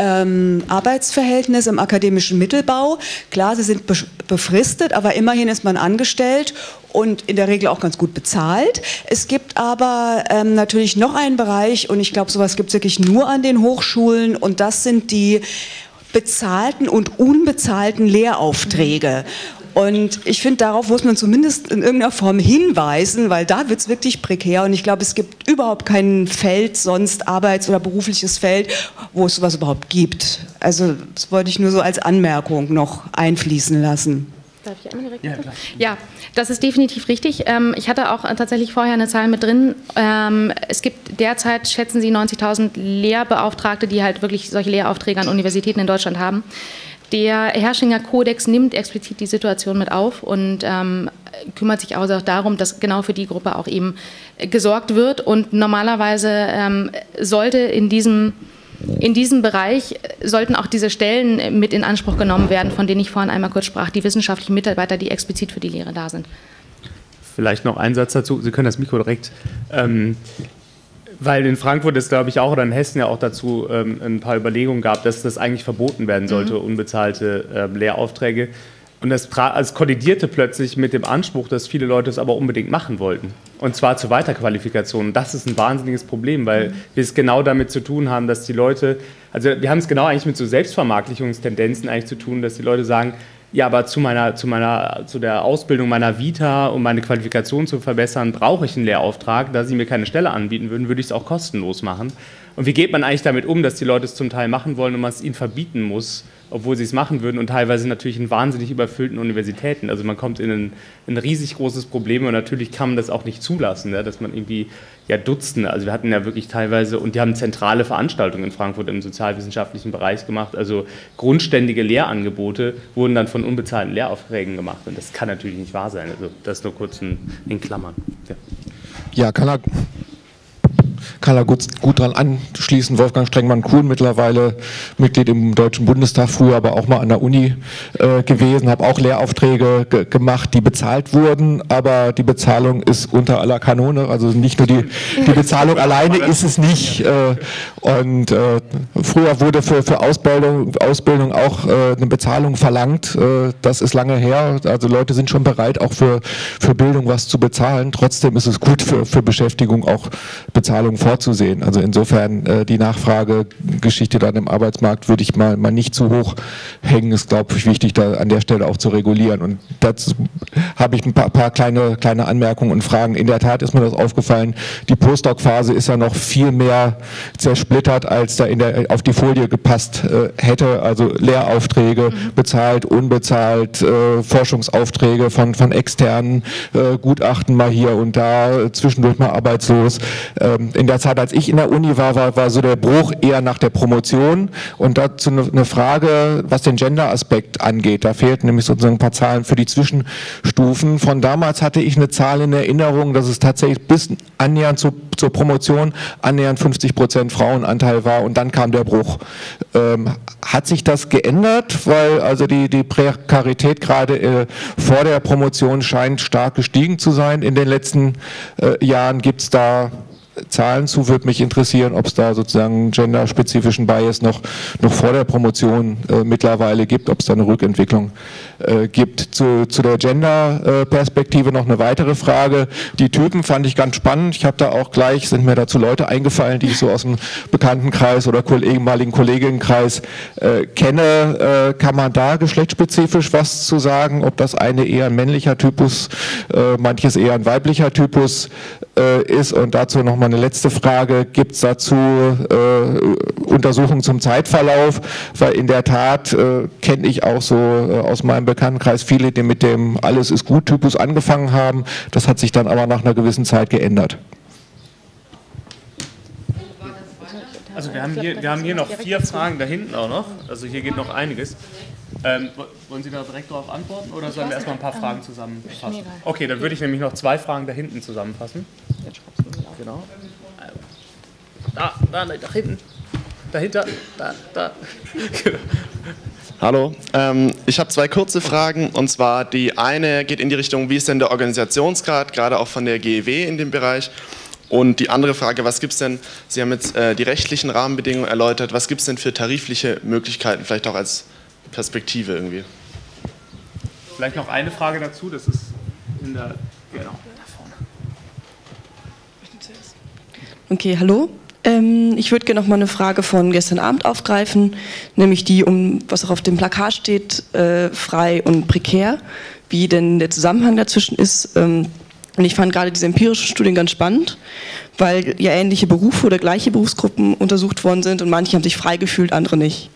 ähm, Arbeitsverhältnisse im akademischen Mittelbau. Klar, sie sind befristet, aber immerhin ist man angestellt und in der Regel auch ganz gut bezahlt. Es gibt aber ähm, natürlich noch einen Bereich, und ich glaube, sowas gibt es wirklich nur an den Hochschulen, und das sind die bezahlten und unbezahlten Lehraufträge. Und ich finde, darauf muss man zumindest in irgendeiner Form hinweisen, weil da wird es wirklich prekär. Und ich glaube, es gibt überhaupt kein Feld sonst, Arbeits- oder berufliches Feld, wo es sowas überhaupt gibt. Also das wollte ich nur so als Anmerkung noch einfließen lassen. Darf ich einmal direkt? Ja, klar. Ja, das ist definitiv richtig. Ich hatte auch tatsächlich vorher eine Zahl mit drin. Es gibt derzeit, schätzen Sie, neunzigtausend Lehrbeauftragte, die halt wirklich solche Lehraufträge an Universitäten in Deutschland haben. Der Herrschinger Kodex nimmt explizit die Situation mit auf und ähm, kümmert sich also auch darum, dass genau für die Gruppe auch eben gesorgt wird. Und normalerweise ähm, sollte in diesem, in diesem Bereich, sollten auch diese Stellen mit in Anspruch genommen werden, von denen ich vorhin einmal kurz sprach, die wissenschaftlichen Mitarbeiter, die explizit für die Lehre da sind. Vielleicht noch ein Satz dazu, Sie können das Mikro direkt... Ähm Weil in Frankfurt ist, glaube ich, auch, oder in Hessen ja auch dazu ähm, ein paar Überlegungen gab, dass das eigentlich verboten werden sollte, mhm. unbezahlte ähm, Lehraufträge. Und das also kollidierte plötzlich mit dem Anspruch, dass viele Leute es aber unbedingt machen wollten. Und zwar zur Weiterqualifikation. Und das ist ein wahnsinniges Problem, weil mhm. wir es genau damit zu tun haben, dass die Leute, also wir haben es genau eigentlich mit so Selbstvermarktlichungstendenzen eigentlich zu tun, dass die Leute sagen, ja, aber zu meiner, zu meiner, zu der Ausbildung meiner Vita, um meine Qualifikation zu verbessern, brauche ich einen Lehrauftrag. Da Sie mir keine Stelle anbieten würden, würde ich es auch kostenlos machen. Und wie geht man eigentlich damit um, dass die Leute es zum Teil machen wollen und man es ihnen verbieten muss, obwohl sie es machen würden und teilweise natürlich in wahnsinnig überfüllten Universitäten. Also man kommt in ein, in ein riesig großes Problem und natürlich kann man das auch nicht zulassen, ja, dass man irgendwie ja Dutzende, also wir hatten ja wirklich teilweise, und die haben zentrale Veranstaltungen in Frankfurt im sozialwissenschaftlichen Bereich gemacht, also grundständige Lehrangebote wurden dann von unbezahlten Lehraufträgen gemacht und das kann natürlich nicht wahr sein, also das nur kurz in, in Klammern. Ja, ja kann er... Kann da gut, gut dran anschließen. Wolfgang Strengmann-Kuhn, mittlerweile Mitglied im Deutschen Bundestag, früher aber auch mal an der Uni äh, gewesen, habe auch Lehraufträge gemacht, die bezahlt wurden, aber die Bezahlung ist unter aller Kanone, also nicht nur die, die Bezahlung alleine ist es nicht. Äh, und äh, früher wurde für, für Ausbildung, Ausbildung auch äh, eine Bezahlung verlangt, äh, das ist lange her, also Leute sind schon bereit, auch für, für Bildung was zu bezahlen, trotzdem ist es gut für, für Beschäftigung auch Bezahlung vorzusehen. Also insofern äh, die Nachfragegeschichte dann im Arbeitsmarkt würde ich mal, mal nicht zu hoch hängen. Ist, glaube ich, wichtig, da an der Stelle auch zu regulieren. Und dazu habe ich ein paar, paar kleine, kleine Anmerkungen und Fragen. In der Tat ist mir das aufgefallen, die Postdoc-Phase ist ja noch viel mehr zersplittert, als da in der, auf die Folie gepasst äh, hätte. Also Lehraufträge, mhm. bezahlt, unbezahlt, äh, Forschungsaufträge von, von externen äh, Gutachten mal hier und da, äh, zwischendurch mal arbeitslos. Ähm, In der Zeit, als ich in der Uni war, war, war so der Bruch eher nach der Promotion und dazu eine Frage, was den Gender-Aspekt angeht. Da fehlten nämlich sozusagen ein paar Zahlen für die Zwischenstufen. Von damals hatte ich eine Zahl in Erinnerung, dass es tatsächlich bis annähernd zu, zur Promotion annähernd fünfzig Prozent Frauenanteil war und dann kam der Bruch. Ähm, hat sich das geändert? Weil also die, die Prekarität gerade äh, vor der Promotion scheint stark gestiegen zu sein. In den letzten äh, Jahren gibt es da Zahlen zu, würde mich interessieren, ob es da sozusagen genderspezifischen Bias noch, noch vor der Promotion äh, mittlerweile gibt, ob es da eine Rückentwicklung äh, gibt. Zu, zu der Gender-Perspektive noch eine weitere Frage. Die Typen fand ich ganz spannend. Ich habe da auch gleich, sind mir dazu Leute eingefallen, die ich so aus dem Bekanntenkreis oder ehemaligen Kolleginnenkreis äh, kenne. Äh, kann man da geschlechtsspezifisch was zu sagen, ob das eine eher ein männlicher Typus, äh, manches eher ein weiblicher Typus äh, ist? Und dazu nochmal eine letzte Frage, gibt es dazu äh, Untersuchungen zum Zeitverlauf, weil in der Tat äh, kenne ich auch so äh, aus meinem Bekanntenkreis viele, die mit dem Alles ist gut Typus angefangen haben, das hat sich dann aber nach einer gewissen Zeit geändert. Also wir haben hier, wir haben hier noch vier Fragen da hinten auch noch, also hier geht noch einiges. Ähm, wollen Sie da direkt darauf antworten oder sollen wir erstmal ein paar Fragen zusammenfassen? Okay, dann würde ich nämlich noch zwei Fragen da hinten zusammenfassen. Genau. Da, da, da hinten. Dahinter, da, da. Hallo, ähm, ich habe zwei kurze Fragen und zwar die eine geht in die Richtung, wie ist denn der Organisationsgrad, gerade auch von der G E W in dem Bereich? Und die andere Frage, was gibt es denn, Sie haben jetzt äh, die rechtlichen Rahmenbedingungen erläutert, was gibt es denn für tarifliche Möglichkeiten, vielleicht auch als Perspektive irgendwie? Vielleicht noch eine Frage dazu, das ist in der, genau. Okay, hallo. Ähm, ich würde gerne noch mal eine Frage von gestern Abend aufgreifen, nämlich die, um was auch auf dem Plakat steht, äh, frei und prekär. wie denn der Zusammenhang dazwischen ist. Und ich fand gerade diese empirischen Studien ganz spannend, weil ja ähnliche Berufe oder gleiche Berufsgruppen untersucht worden sind und manche haben sich frei gefühlt, andere nicht.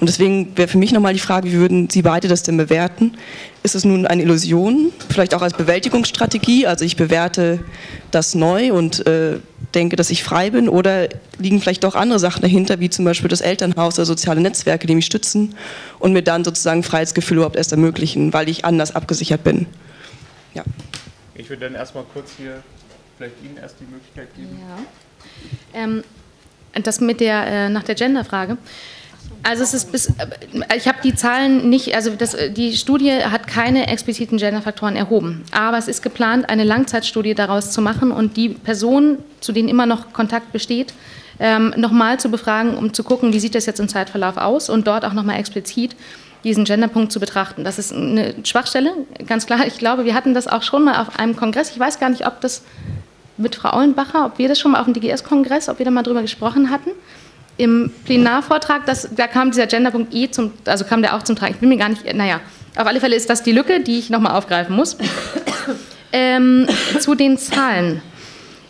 Und deswegen wäre für mich nochmal die Frage, wie würden Sie beide das denn bewerten? Ist es nun eine Illusion, vielleicht auch als Bewältigungsstrategie, also ich bewerte das neu und äh, denke, dass ich frei bin, oder liegen vielleicht doch andere Sachen dahinter, wie zum Beispiel das Elternhaus oder soziale Netzwerke, die mich stützen und mir dann sozusagen Freiheitsgefühl überhaupt erst ermöglichen, weil ich anders abgesichert bin. Ja. Ich würde dann erstmal kurz hier... vielleicht Ihnen erst die Möglichkeit geben. Ja. Ähm, das mit der, äh, nach der Genderfrage. Also es ist bis, ich habe die Zahlen nicht, also das, die Studie hat keine expliziten Genderfaktoren erhoben, aber es ist geplant, eine Langzeitstudie daraus zu machen und die Personen, zu denen immer noch Kontakt besteht, ähm, nochmal zu befragen, um zu gucken, wie sieht das jetzt im Zeitverlauf aus und dort auch nochmal explizit diesen Genderpunkt zu betrachten. Das ist eine Schwachstelle, ganz klar. Ich glaube, wir hatten das auch schon mal auf einem Kongress, ich weiß gar nicht, ob das... mit Frau Aulenbacher, ob wir das schon mal auf dem D G S-Kongress, ob wir da mal drüber gesprochen hatten. Im Plenarvortrag, das, da kam dieser Genderpunkt E, zum, also kam der auch zum Tragen. Ich bin mir gar nicht, naja, auf alle Fälle ist das die Lücke, die ich nochmal aufgreifen muss. ähm, zu den Zahlen.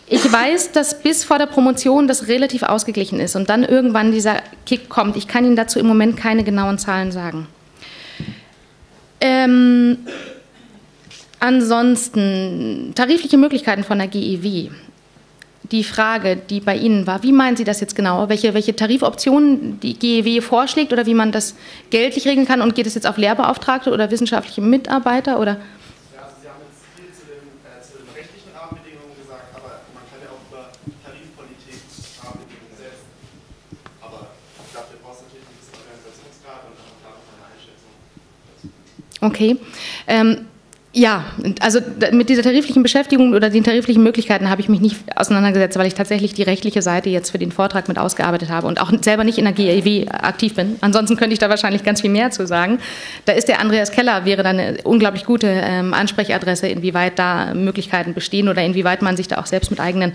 Ich weiß, dass bis vor der Promotion das relativ ausgeglichen ist und dann irgendwann dieser Kick kommt. Ich kann Ihnen dazu im Moment keine genauen Zahlen sagen. Ähm... Ansonsten tarifliche Möglichkeiten von der G E W. Die Frage, die bei Ihnen war, wie meinen Sie das jetzt genau? Welche, welche Tarifoptionen die G E W vorschlägt oder wie man das geltlich regeln kann? Und geht es jetzt auf Lehrbeauftragte oder wissenschaftliche Mitarbeiter? Oder? Ja, also Sie haben jetzt viel zu den, äh, zu den rechtlichen Rahmenbedingungen gesagt, aber man kann ja auch über Tarifpolitik Rahmenbedingungen setzen. Aber dafür braucht es natürlich ein bisschen Organisationsgrad und auch klar eine Einschätzung. Okay. Ähm, Ja, also mit dieser tariflichen Beschäftigung oder den tariflichen Möglichkeiten habe ich mich nicht auseinandergesetzt, weil ich tatsächlich die rechtliche Seite jetzt für den Vortrag mit ausgearbeitet habe und auch selber nicht in der G E W aktiv bin. Ansonsten könnte ich da wahrscheinlich ganz viel mehr zu sagen. Da ist der Andreas Keller, wäre dann eine unglaublich gute ähm, Ansprechadresse, inwieweit da Möglichkeiten bestehen oder inwieweit man sich da auch selbst mit eigenen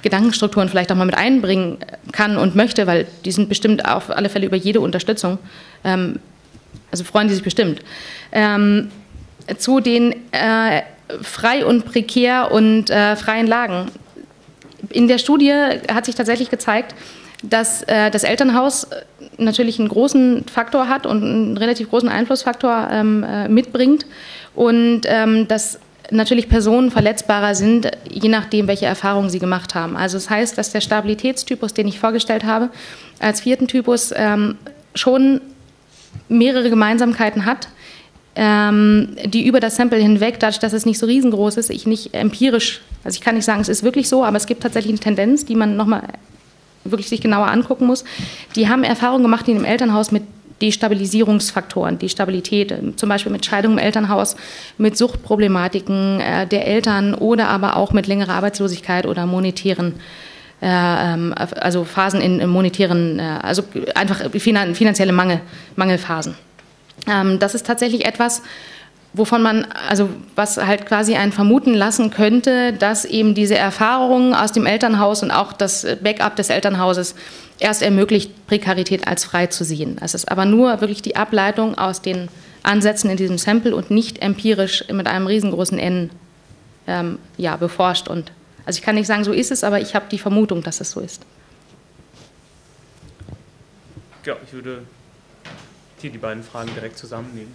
Gedankenstrukturen vielleicht auch mal mit einbringen kann und möchte, weil die sind bestimmt auf alle Fälle über jede Unterstützung. Ähm, also freuen die sich bestimmt. Ähm, Zu den äh, frei und prekär und äh, freien Lagen. In der Studie hat sich tatsächlich gezeigt, dass äh, das Elternhaus natürlich einen großen Faktor hat und einen relativ großen Einflussfaktor ähm, äh, mitbringt und ähm, dass natürlich Personen verletzbarer sind, je nachdem, welche Erfahrungen sie gemacht haben. Also das heißt, dass der Stabilitätstypus, den ich vorgestellt habe, als vierten Typus ähm, schon mehrere Gemeinsamkeiten hat, die über das Sample hinweg, dadurch, dass es nicht so riesengroß ist, ich nicht empirisch, also ich kann nicht sagen, es ist wirklich so, aber es gibt tatsächlich eine Tendenz, die man nochmal wirklich sich genauer angucken muss. Die haben Erfahrungen gemacht in dem Elternhaus mit Destabilisierungsfaktoren, Destabilität, zum Beispiel mit Scheidung im Elternhaus, mit Suchtproblematiken der Eltern oder aber auch mit längerer Arbeitslosigkeit oder monetären, also Phasen in monetären, also einfach finanzielle Mangel, Mangelphasen. Das ist tatsächlich etwas, wovon man, also was halt quasi einen vermuten lassen könnte, dass eben diese Erfahrungen aus dem Elternhaus und auch das Backup des Elternhauses erst ermöglicht, Prekarität als frei zu sehen. Es ist aber nur wirklich die Ableitung aus den Ansätzen in diesem Sample und nicht empirisch mit einem riesengroßen N ähm, ja, beforscht. Und, also ich kann nicht sagen, so ist es, aber ich habe die Vermutung, dass es so ist. Ja, ich würde... die beiden Fragen direkt zusammennehmen.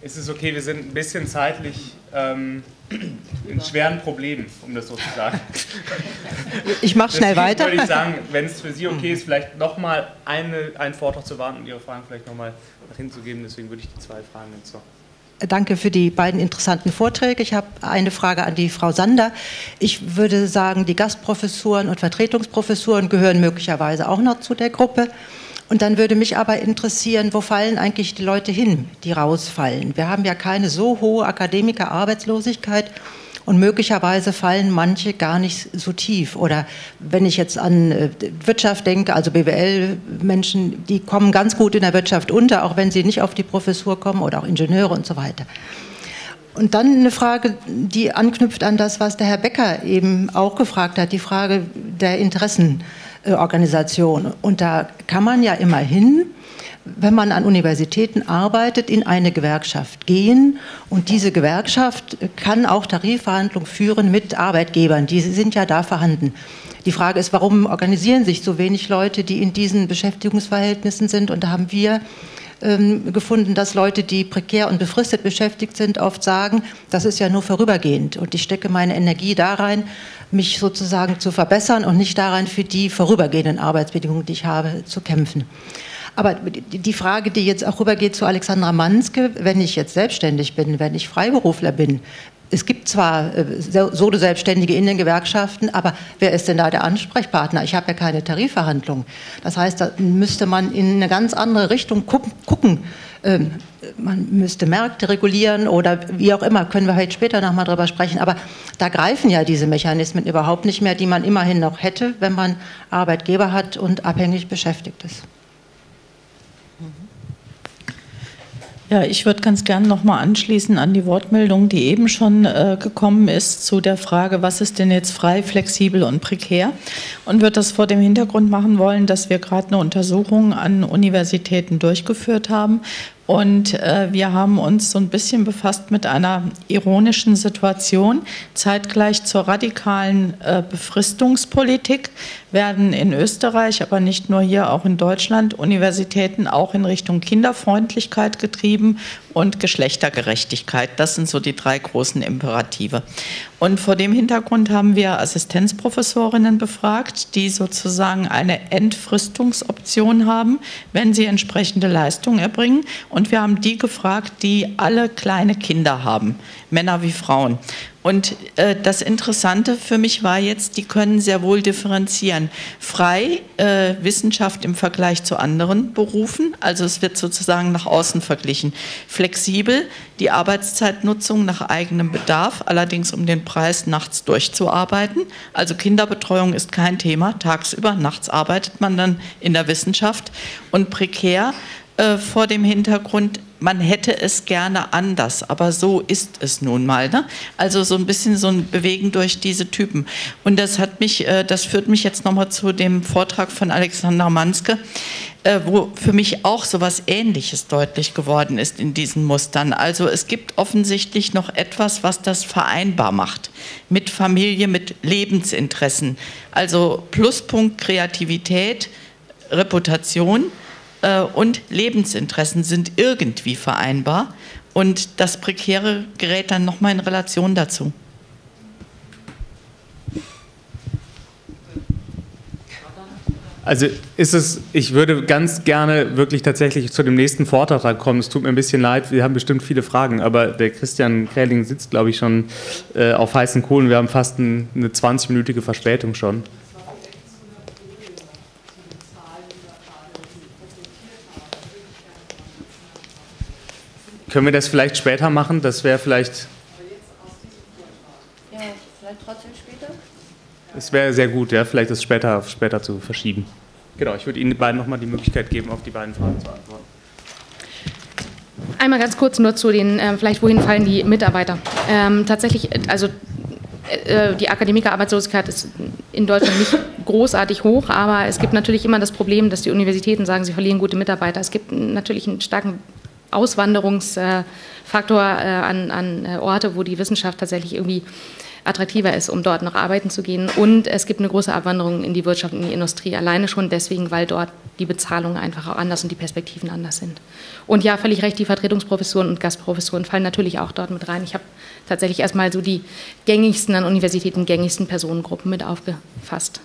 Ist es okay, wir sind ein bisschen zeitlich ähm, in schweren Problemen, um das so zu sagen. Ich mache schnell weiter. Würde ich sagen, wenn es für Sie okay ist, vielleicht nochmal einen Vortrag zu warten und Ihre Fragen vielleicht nochmal nach hinten zu geben. Deswegen würde ich die zwei Fragen jetzt noch. Danke für die beiden interessanten Vorträge. Ich habe eine Frage an die Frau Sander. Ich würde sagen, die Gastprofessuren und Vertretungsprofessuren gehören möglicherweise auch noch zu der Gruppe. Und dann würde mich aber interessieren, wo fallen eigentlich die Leute hin, die rausfallen? Wir haben ja keine so hohe Akademikerarbeitslosigkeit und möglicherweise fallen manche gar nicht so tief. Oder wenn ich jetzt an Wirtschaft denke, also B W L-Menschen, die kommen ganz gut in der Wirtschaft unter, auch wenn sie nicht auf die Professur kommen oder auch Ingenieure und so weiter. Und dann eine Frage, die anknüpft an das, was der Herr Becker eben auch gefragt hat, die Frage der Interessen. Organisation. Und da kann man ja immerhin, wenn man an Universitäten arbeitet, in eine Gewerkschaft gehen. Und diese Gewerkschaft kann auch Tarifverhandlungen führen mit Arbeitgebern. Die sind ja da vorhanden. Die Frage ist, warum organisieren sich so wenig Leute, die in diesen Beschäftigungsverhältnissen sind? Und da haben wir ähm, gefunden, dass Leute, die prekär und befristet beschäftigt sind, oft sagen, das ist ja nur vorübergehend. Und ich stecke meine Energie da rein, mich sozusagen zu verbessern und nicht da rein, für die vorübergehenden Arbeitsbedingungen, die ich habe, zu kämpfen. Aber die Frage, die jetzt auch rübergeht zu Alexandra Manske, wenn ich jetzt selbstständig bin, wenn ich Freiberufler bin, es gibt zwar Solo-Selbstständige in den Gewerkschaften, aber wer ist denn da der Ansprechpartner? Ich habe ja keine Tarifverhandlung. Das heißt, da müsste man in eine ganz andere Richtung gucken. Man müsste Märkte regulieren oder wie auch immer, können wir heute später nochmal drüber sprechen. Aber da greifen ja diese Mechanismen überhaupt nicht mehr, die man immerhin noch hätte, wenn man Arbeitgeber hat und abhängig beschäftigt ist. Ja, ich würde ganz gern nochmal anschließen an die Wortmeldung, die eben schon äh, gekommen ist, zu der Frage, was ist denn jetzt frei, flexibel und prekär? Und würde das vor dem Hintergrund machen wollen, dass wir gerade eine Untersuchung an Universitäten durchgeführt haben. Und äh, wir haben uns so ein bisschen befasst mit einer ironischen Situation. Zeitgleich zur radikalen äh, Befristungspolitik werden in Österreich, aber nicht nur hier, auch in Deutschland, Universitäten auch in Richtung Kinderfreundlichkeit getrieben und Geschlechtergerechtigkeit. Das sind so die drei großen Imperative. Und vor dem Hintergrund haben wir Assistenzprofessorinnen befragt, die sozusagen eine Entfristungsoption haben, wenn sie entsprechende Leistungen erbringen. Und wir haben die gefragt, die alle kleine Kinder haben, Männer wie Frauen. Und äh, das Interessante für mich war jetzt, die können sehr wohl differenzieren. Frei, äh, Wissenschaft im Vergleich zu anderen Berufen, also es wird sozusagen nach außen verglichen. Flexibel, die Arbeitszeitnutzung nach eigenem Bedarf, allerdings um den Preis nachts durchzuarbeiten. Also Kinderbetreuung ist kein Thema, tagsüber, nachts arbeitet man dann in der Wissenschaft. Und prekär, äh, vor dem Hintergrund, man hätte es gerne anders, aber so ist es nun mal, ne? Also so ein bisschen so ein Bewegen durch diese Typen. Und das hat mich, das führt mich jetzt nochmal zu dem Vortrag von Alexandra Manske, wo für mich auch so etwas Ähnliches deutlich geworden ist in diesen Mustern. Also es gibt offensichtlich noch etwas, was das vereinbar macht mit Familie, mit Lebensinteressen. Also Pluspunkt Kreativität, Reputation und Lebensinteressen sind irgendwie vereinbar. Und das Prekäre gerät dann nochmal in Relation dazu. Also ist es, ich würde ganz gerne wirklich tatsächlich zu dem nächsten Vortrag kommen. Es tut mir ein bisschen leid, wir haben bestimmt viele Fragen, aber der Christian Krähling sitzt, glaube ich, schon äh, auf heißen Kohlen. Wir haben fast ein, eine zwanzigminütige Verspätung schon. Können wir das vielleicht später machen? Das wäre vielleicht... Ja, vielleicht trotzdem später? Es wäre sehr gut, ja, vielleicht das später, später zu verschieben. Genau, ich würde Ihnen beiden nochmal die Möglichkeit geben, auf die beiden Fragen zu antworten. Einmal ganz kurz nur zu den, äh, vielleicht wohin fallen die Mitarbeiter. Ähm, tatsächlich, also äh, die Akademikerarbeitslosigkeit ist in Deutschland nicht großartig hoch, aber es gibt natürlich immer das Problem, dass die Universitäten sagen, sie verlieren gute Mitarbeiter. Es gibt natürlich einen starken Auswanderungsfaktor an, an Orte, wo die Wissenschaft tatsächlich irgendwie attraktiver ist, um dort noch arbeiten zu gehen. Und es gibt eine große Abwanderung in die Wirtschaft, in die Industrie, alleine schon deswegen, weil dort die Bezahlungen einfach auch anders und die Perspektiven anders sind. Und ja, völlig recht, die Vertretungsprofessuren und Gastprofessuren fallen natürlich auch dort mit rein. Ich habe tatsächlich erstmal so die gängigsten an Universitäten, gängigsten Personengruppen mit aufgefasst.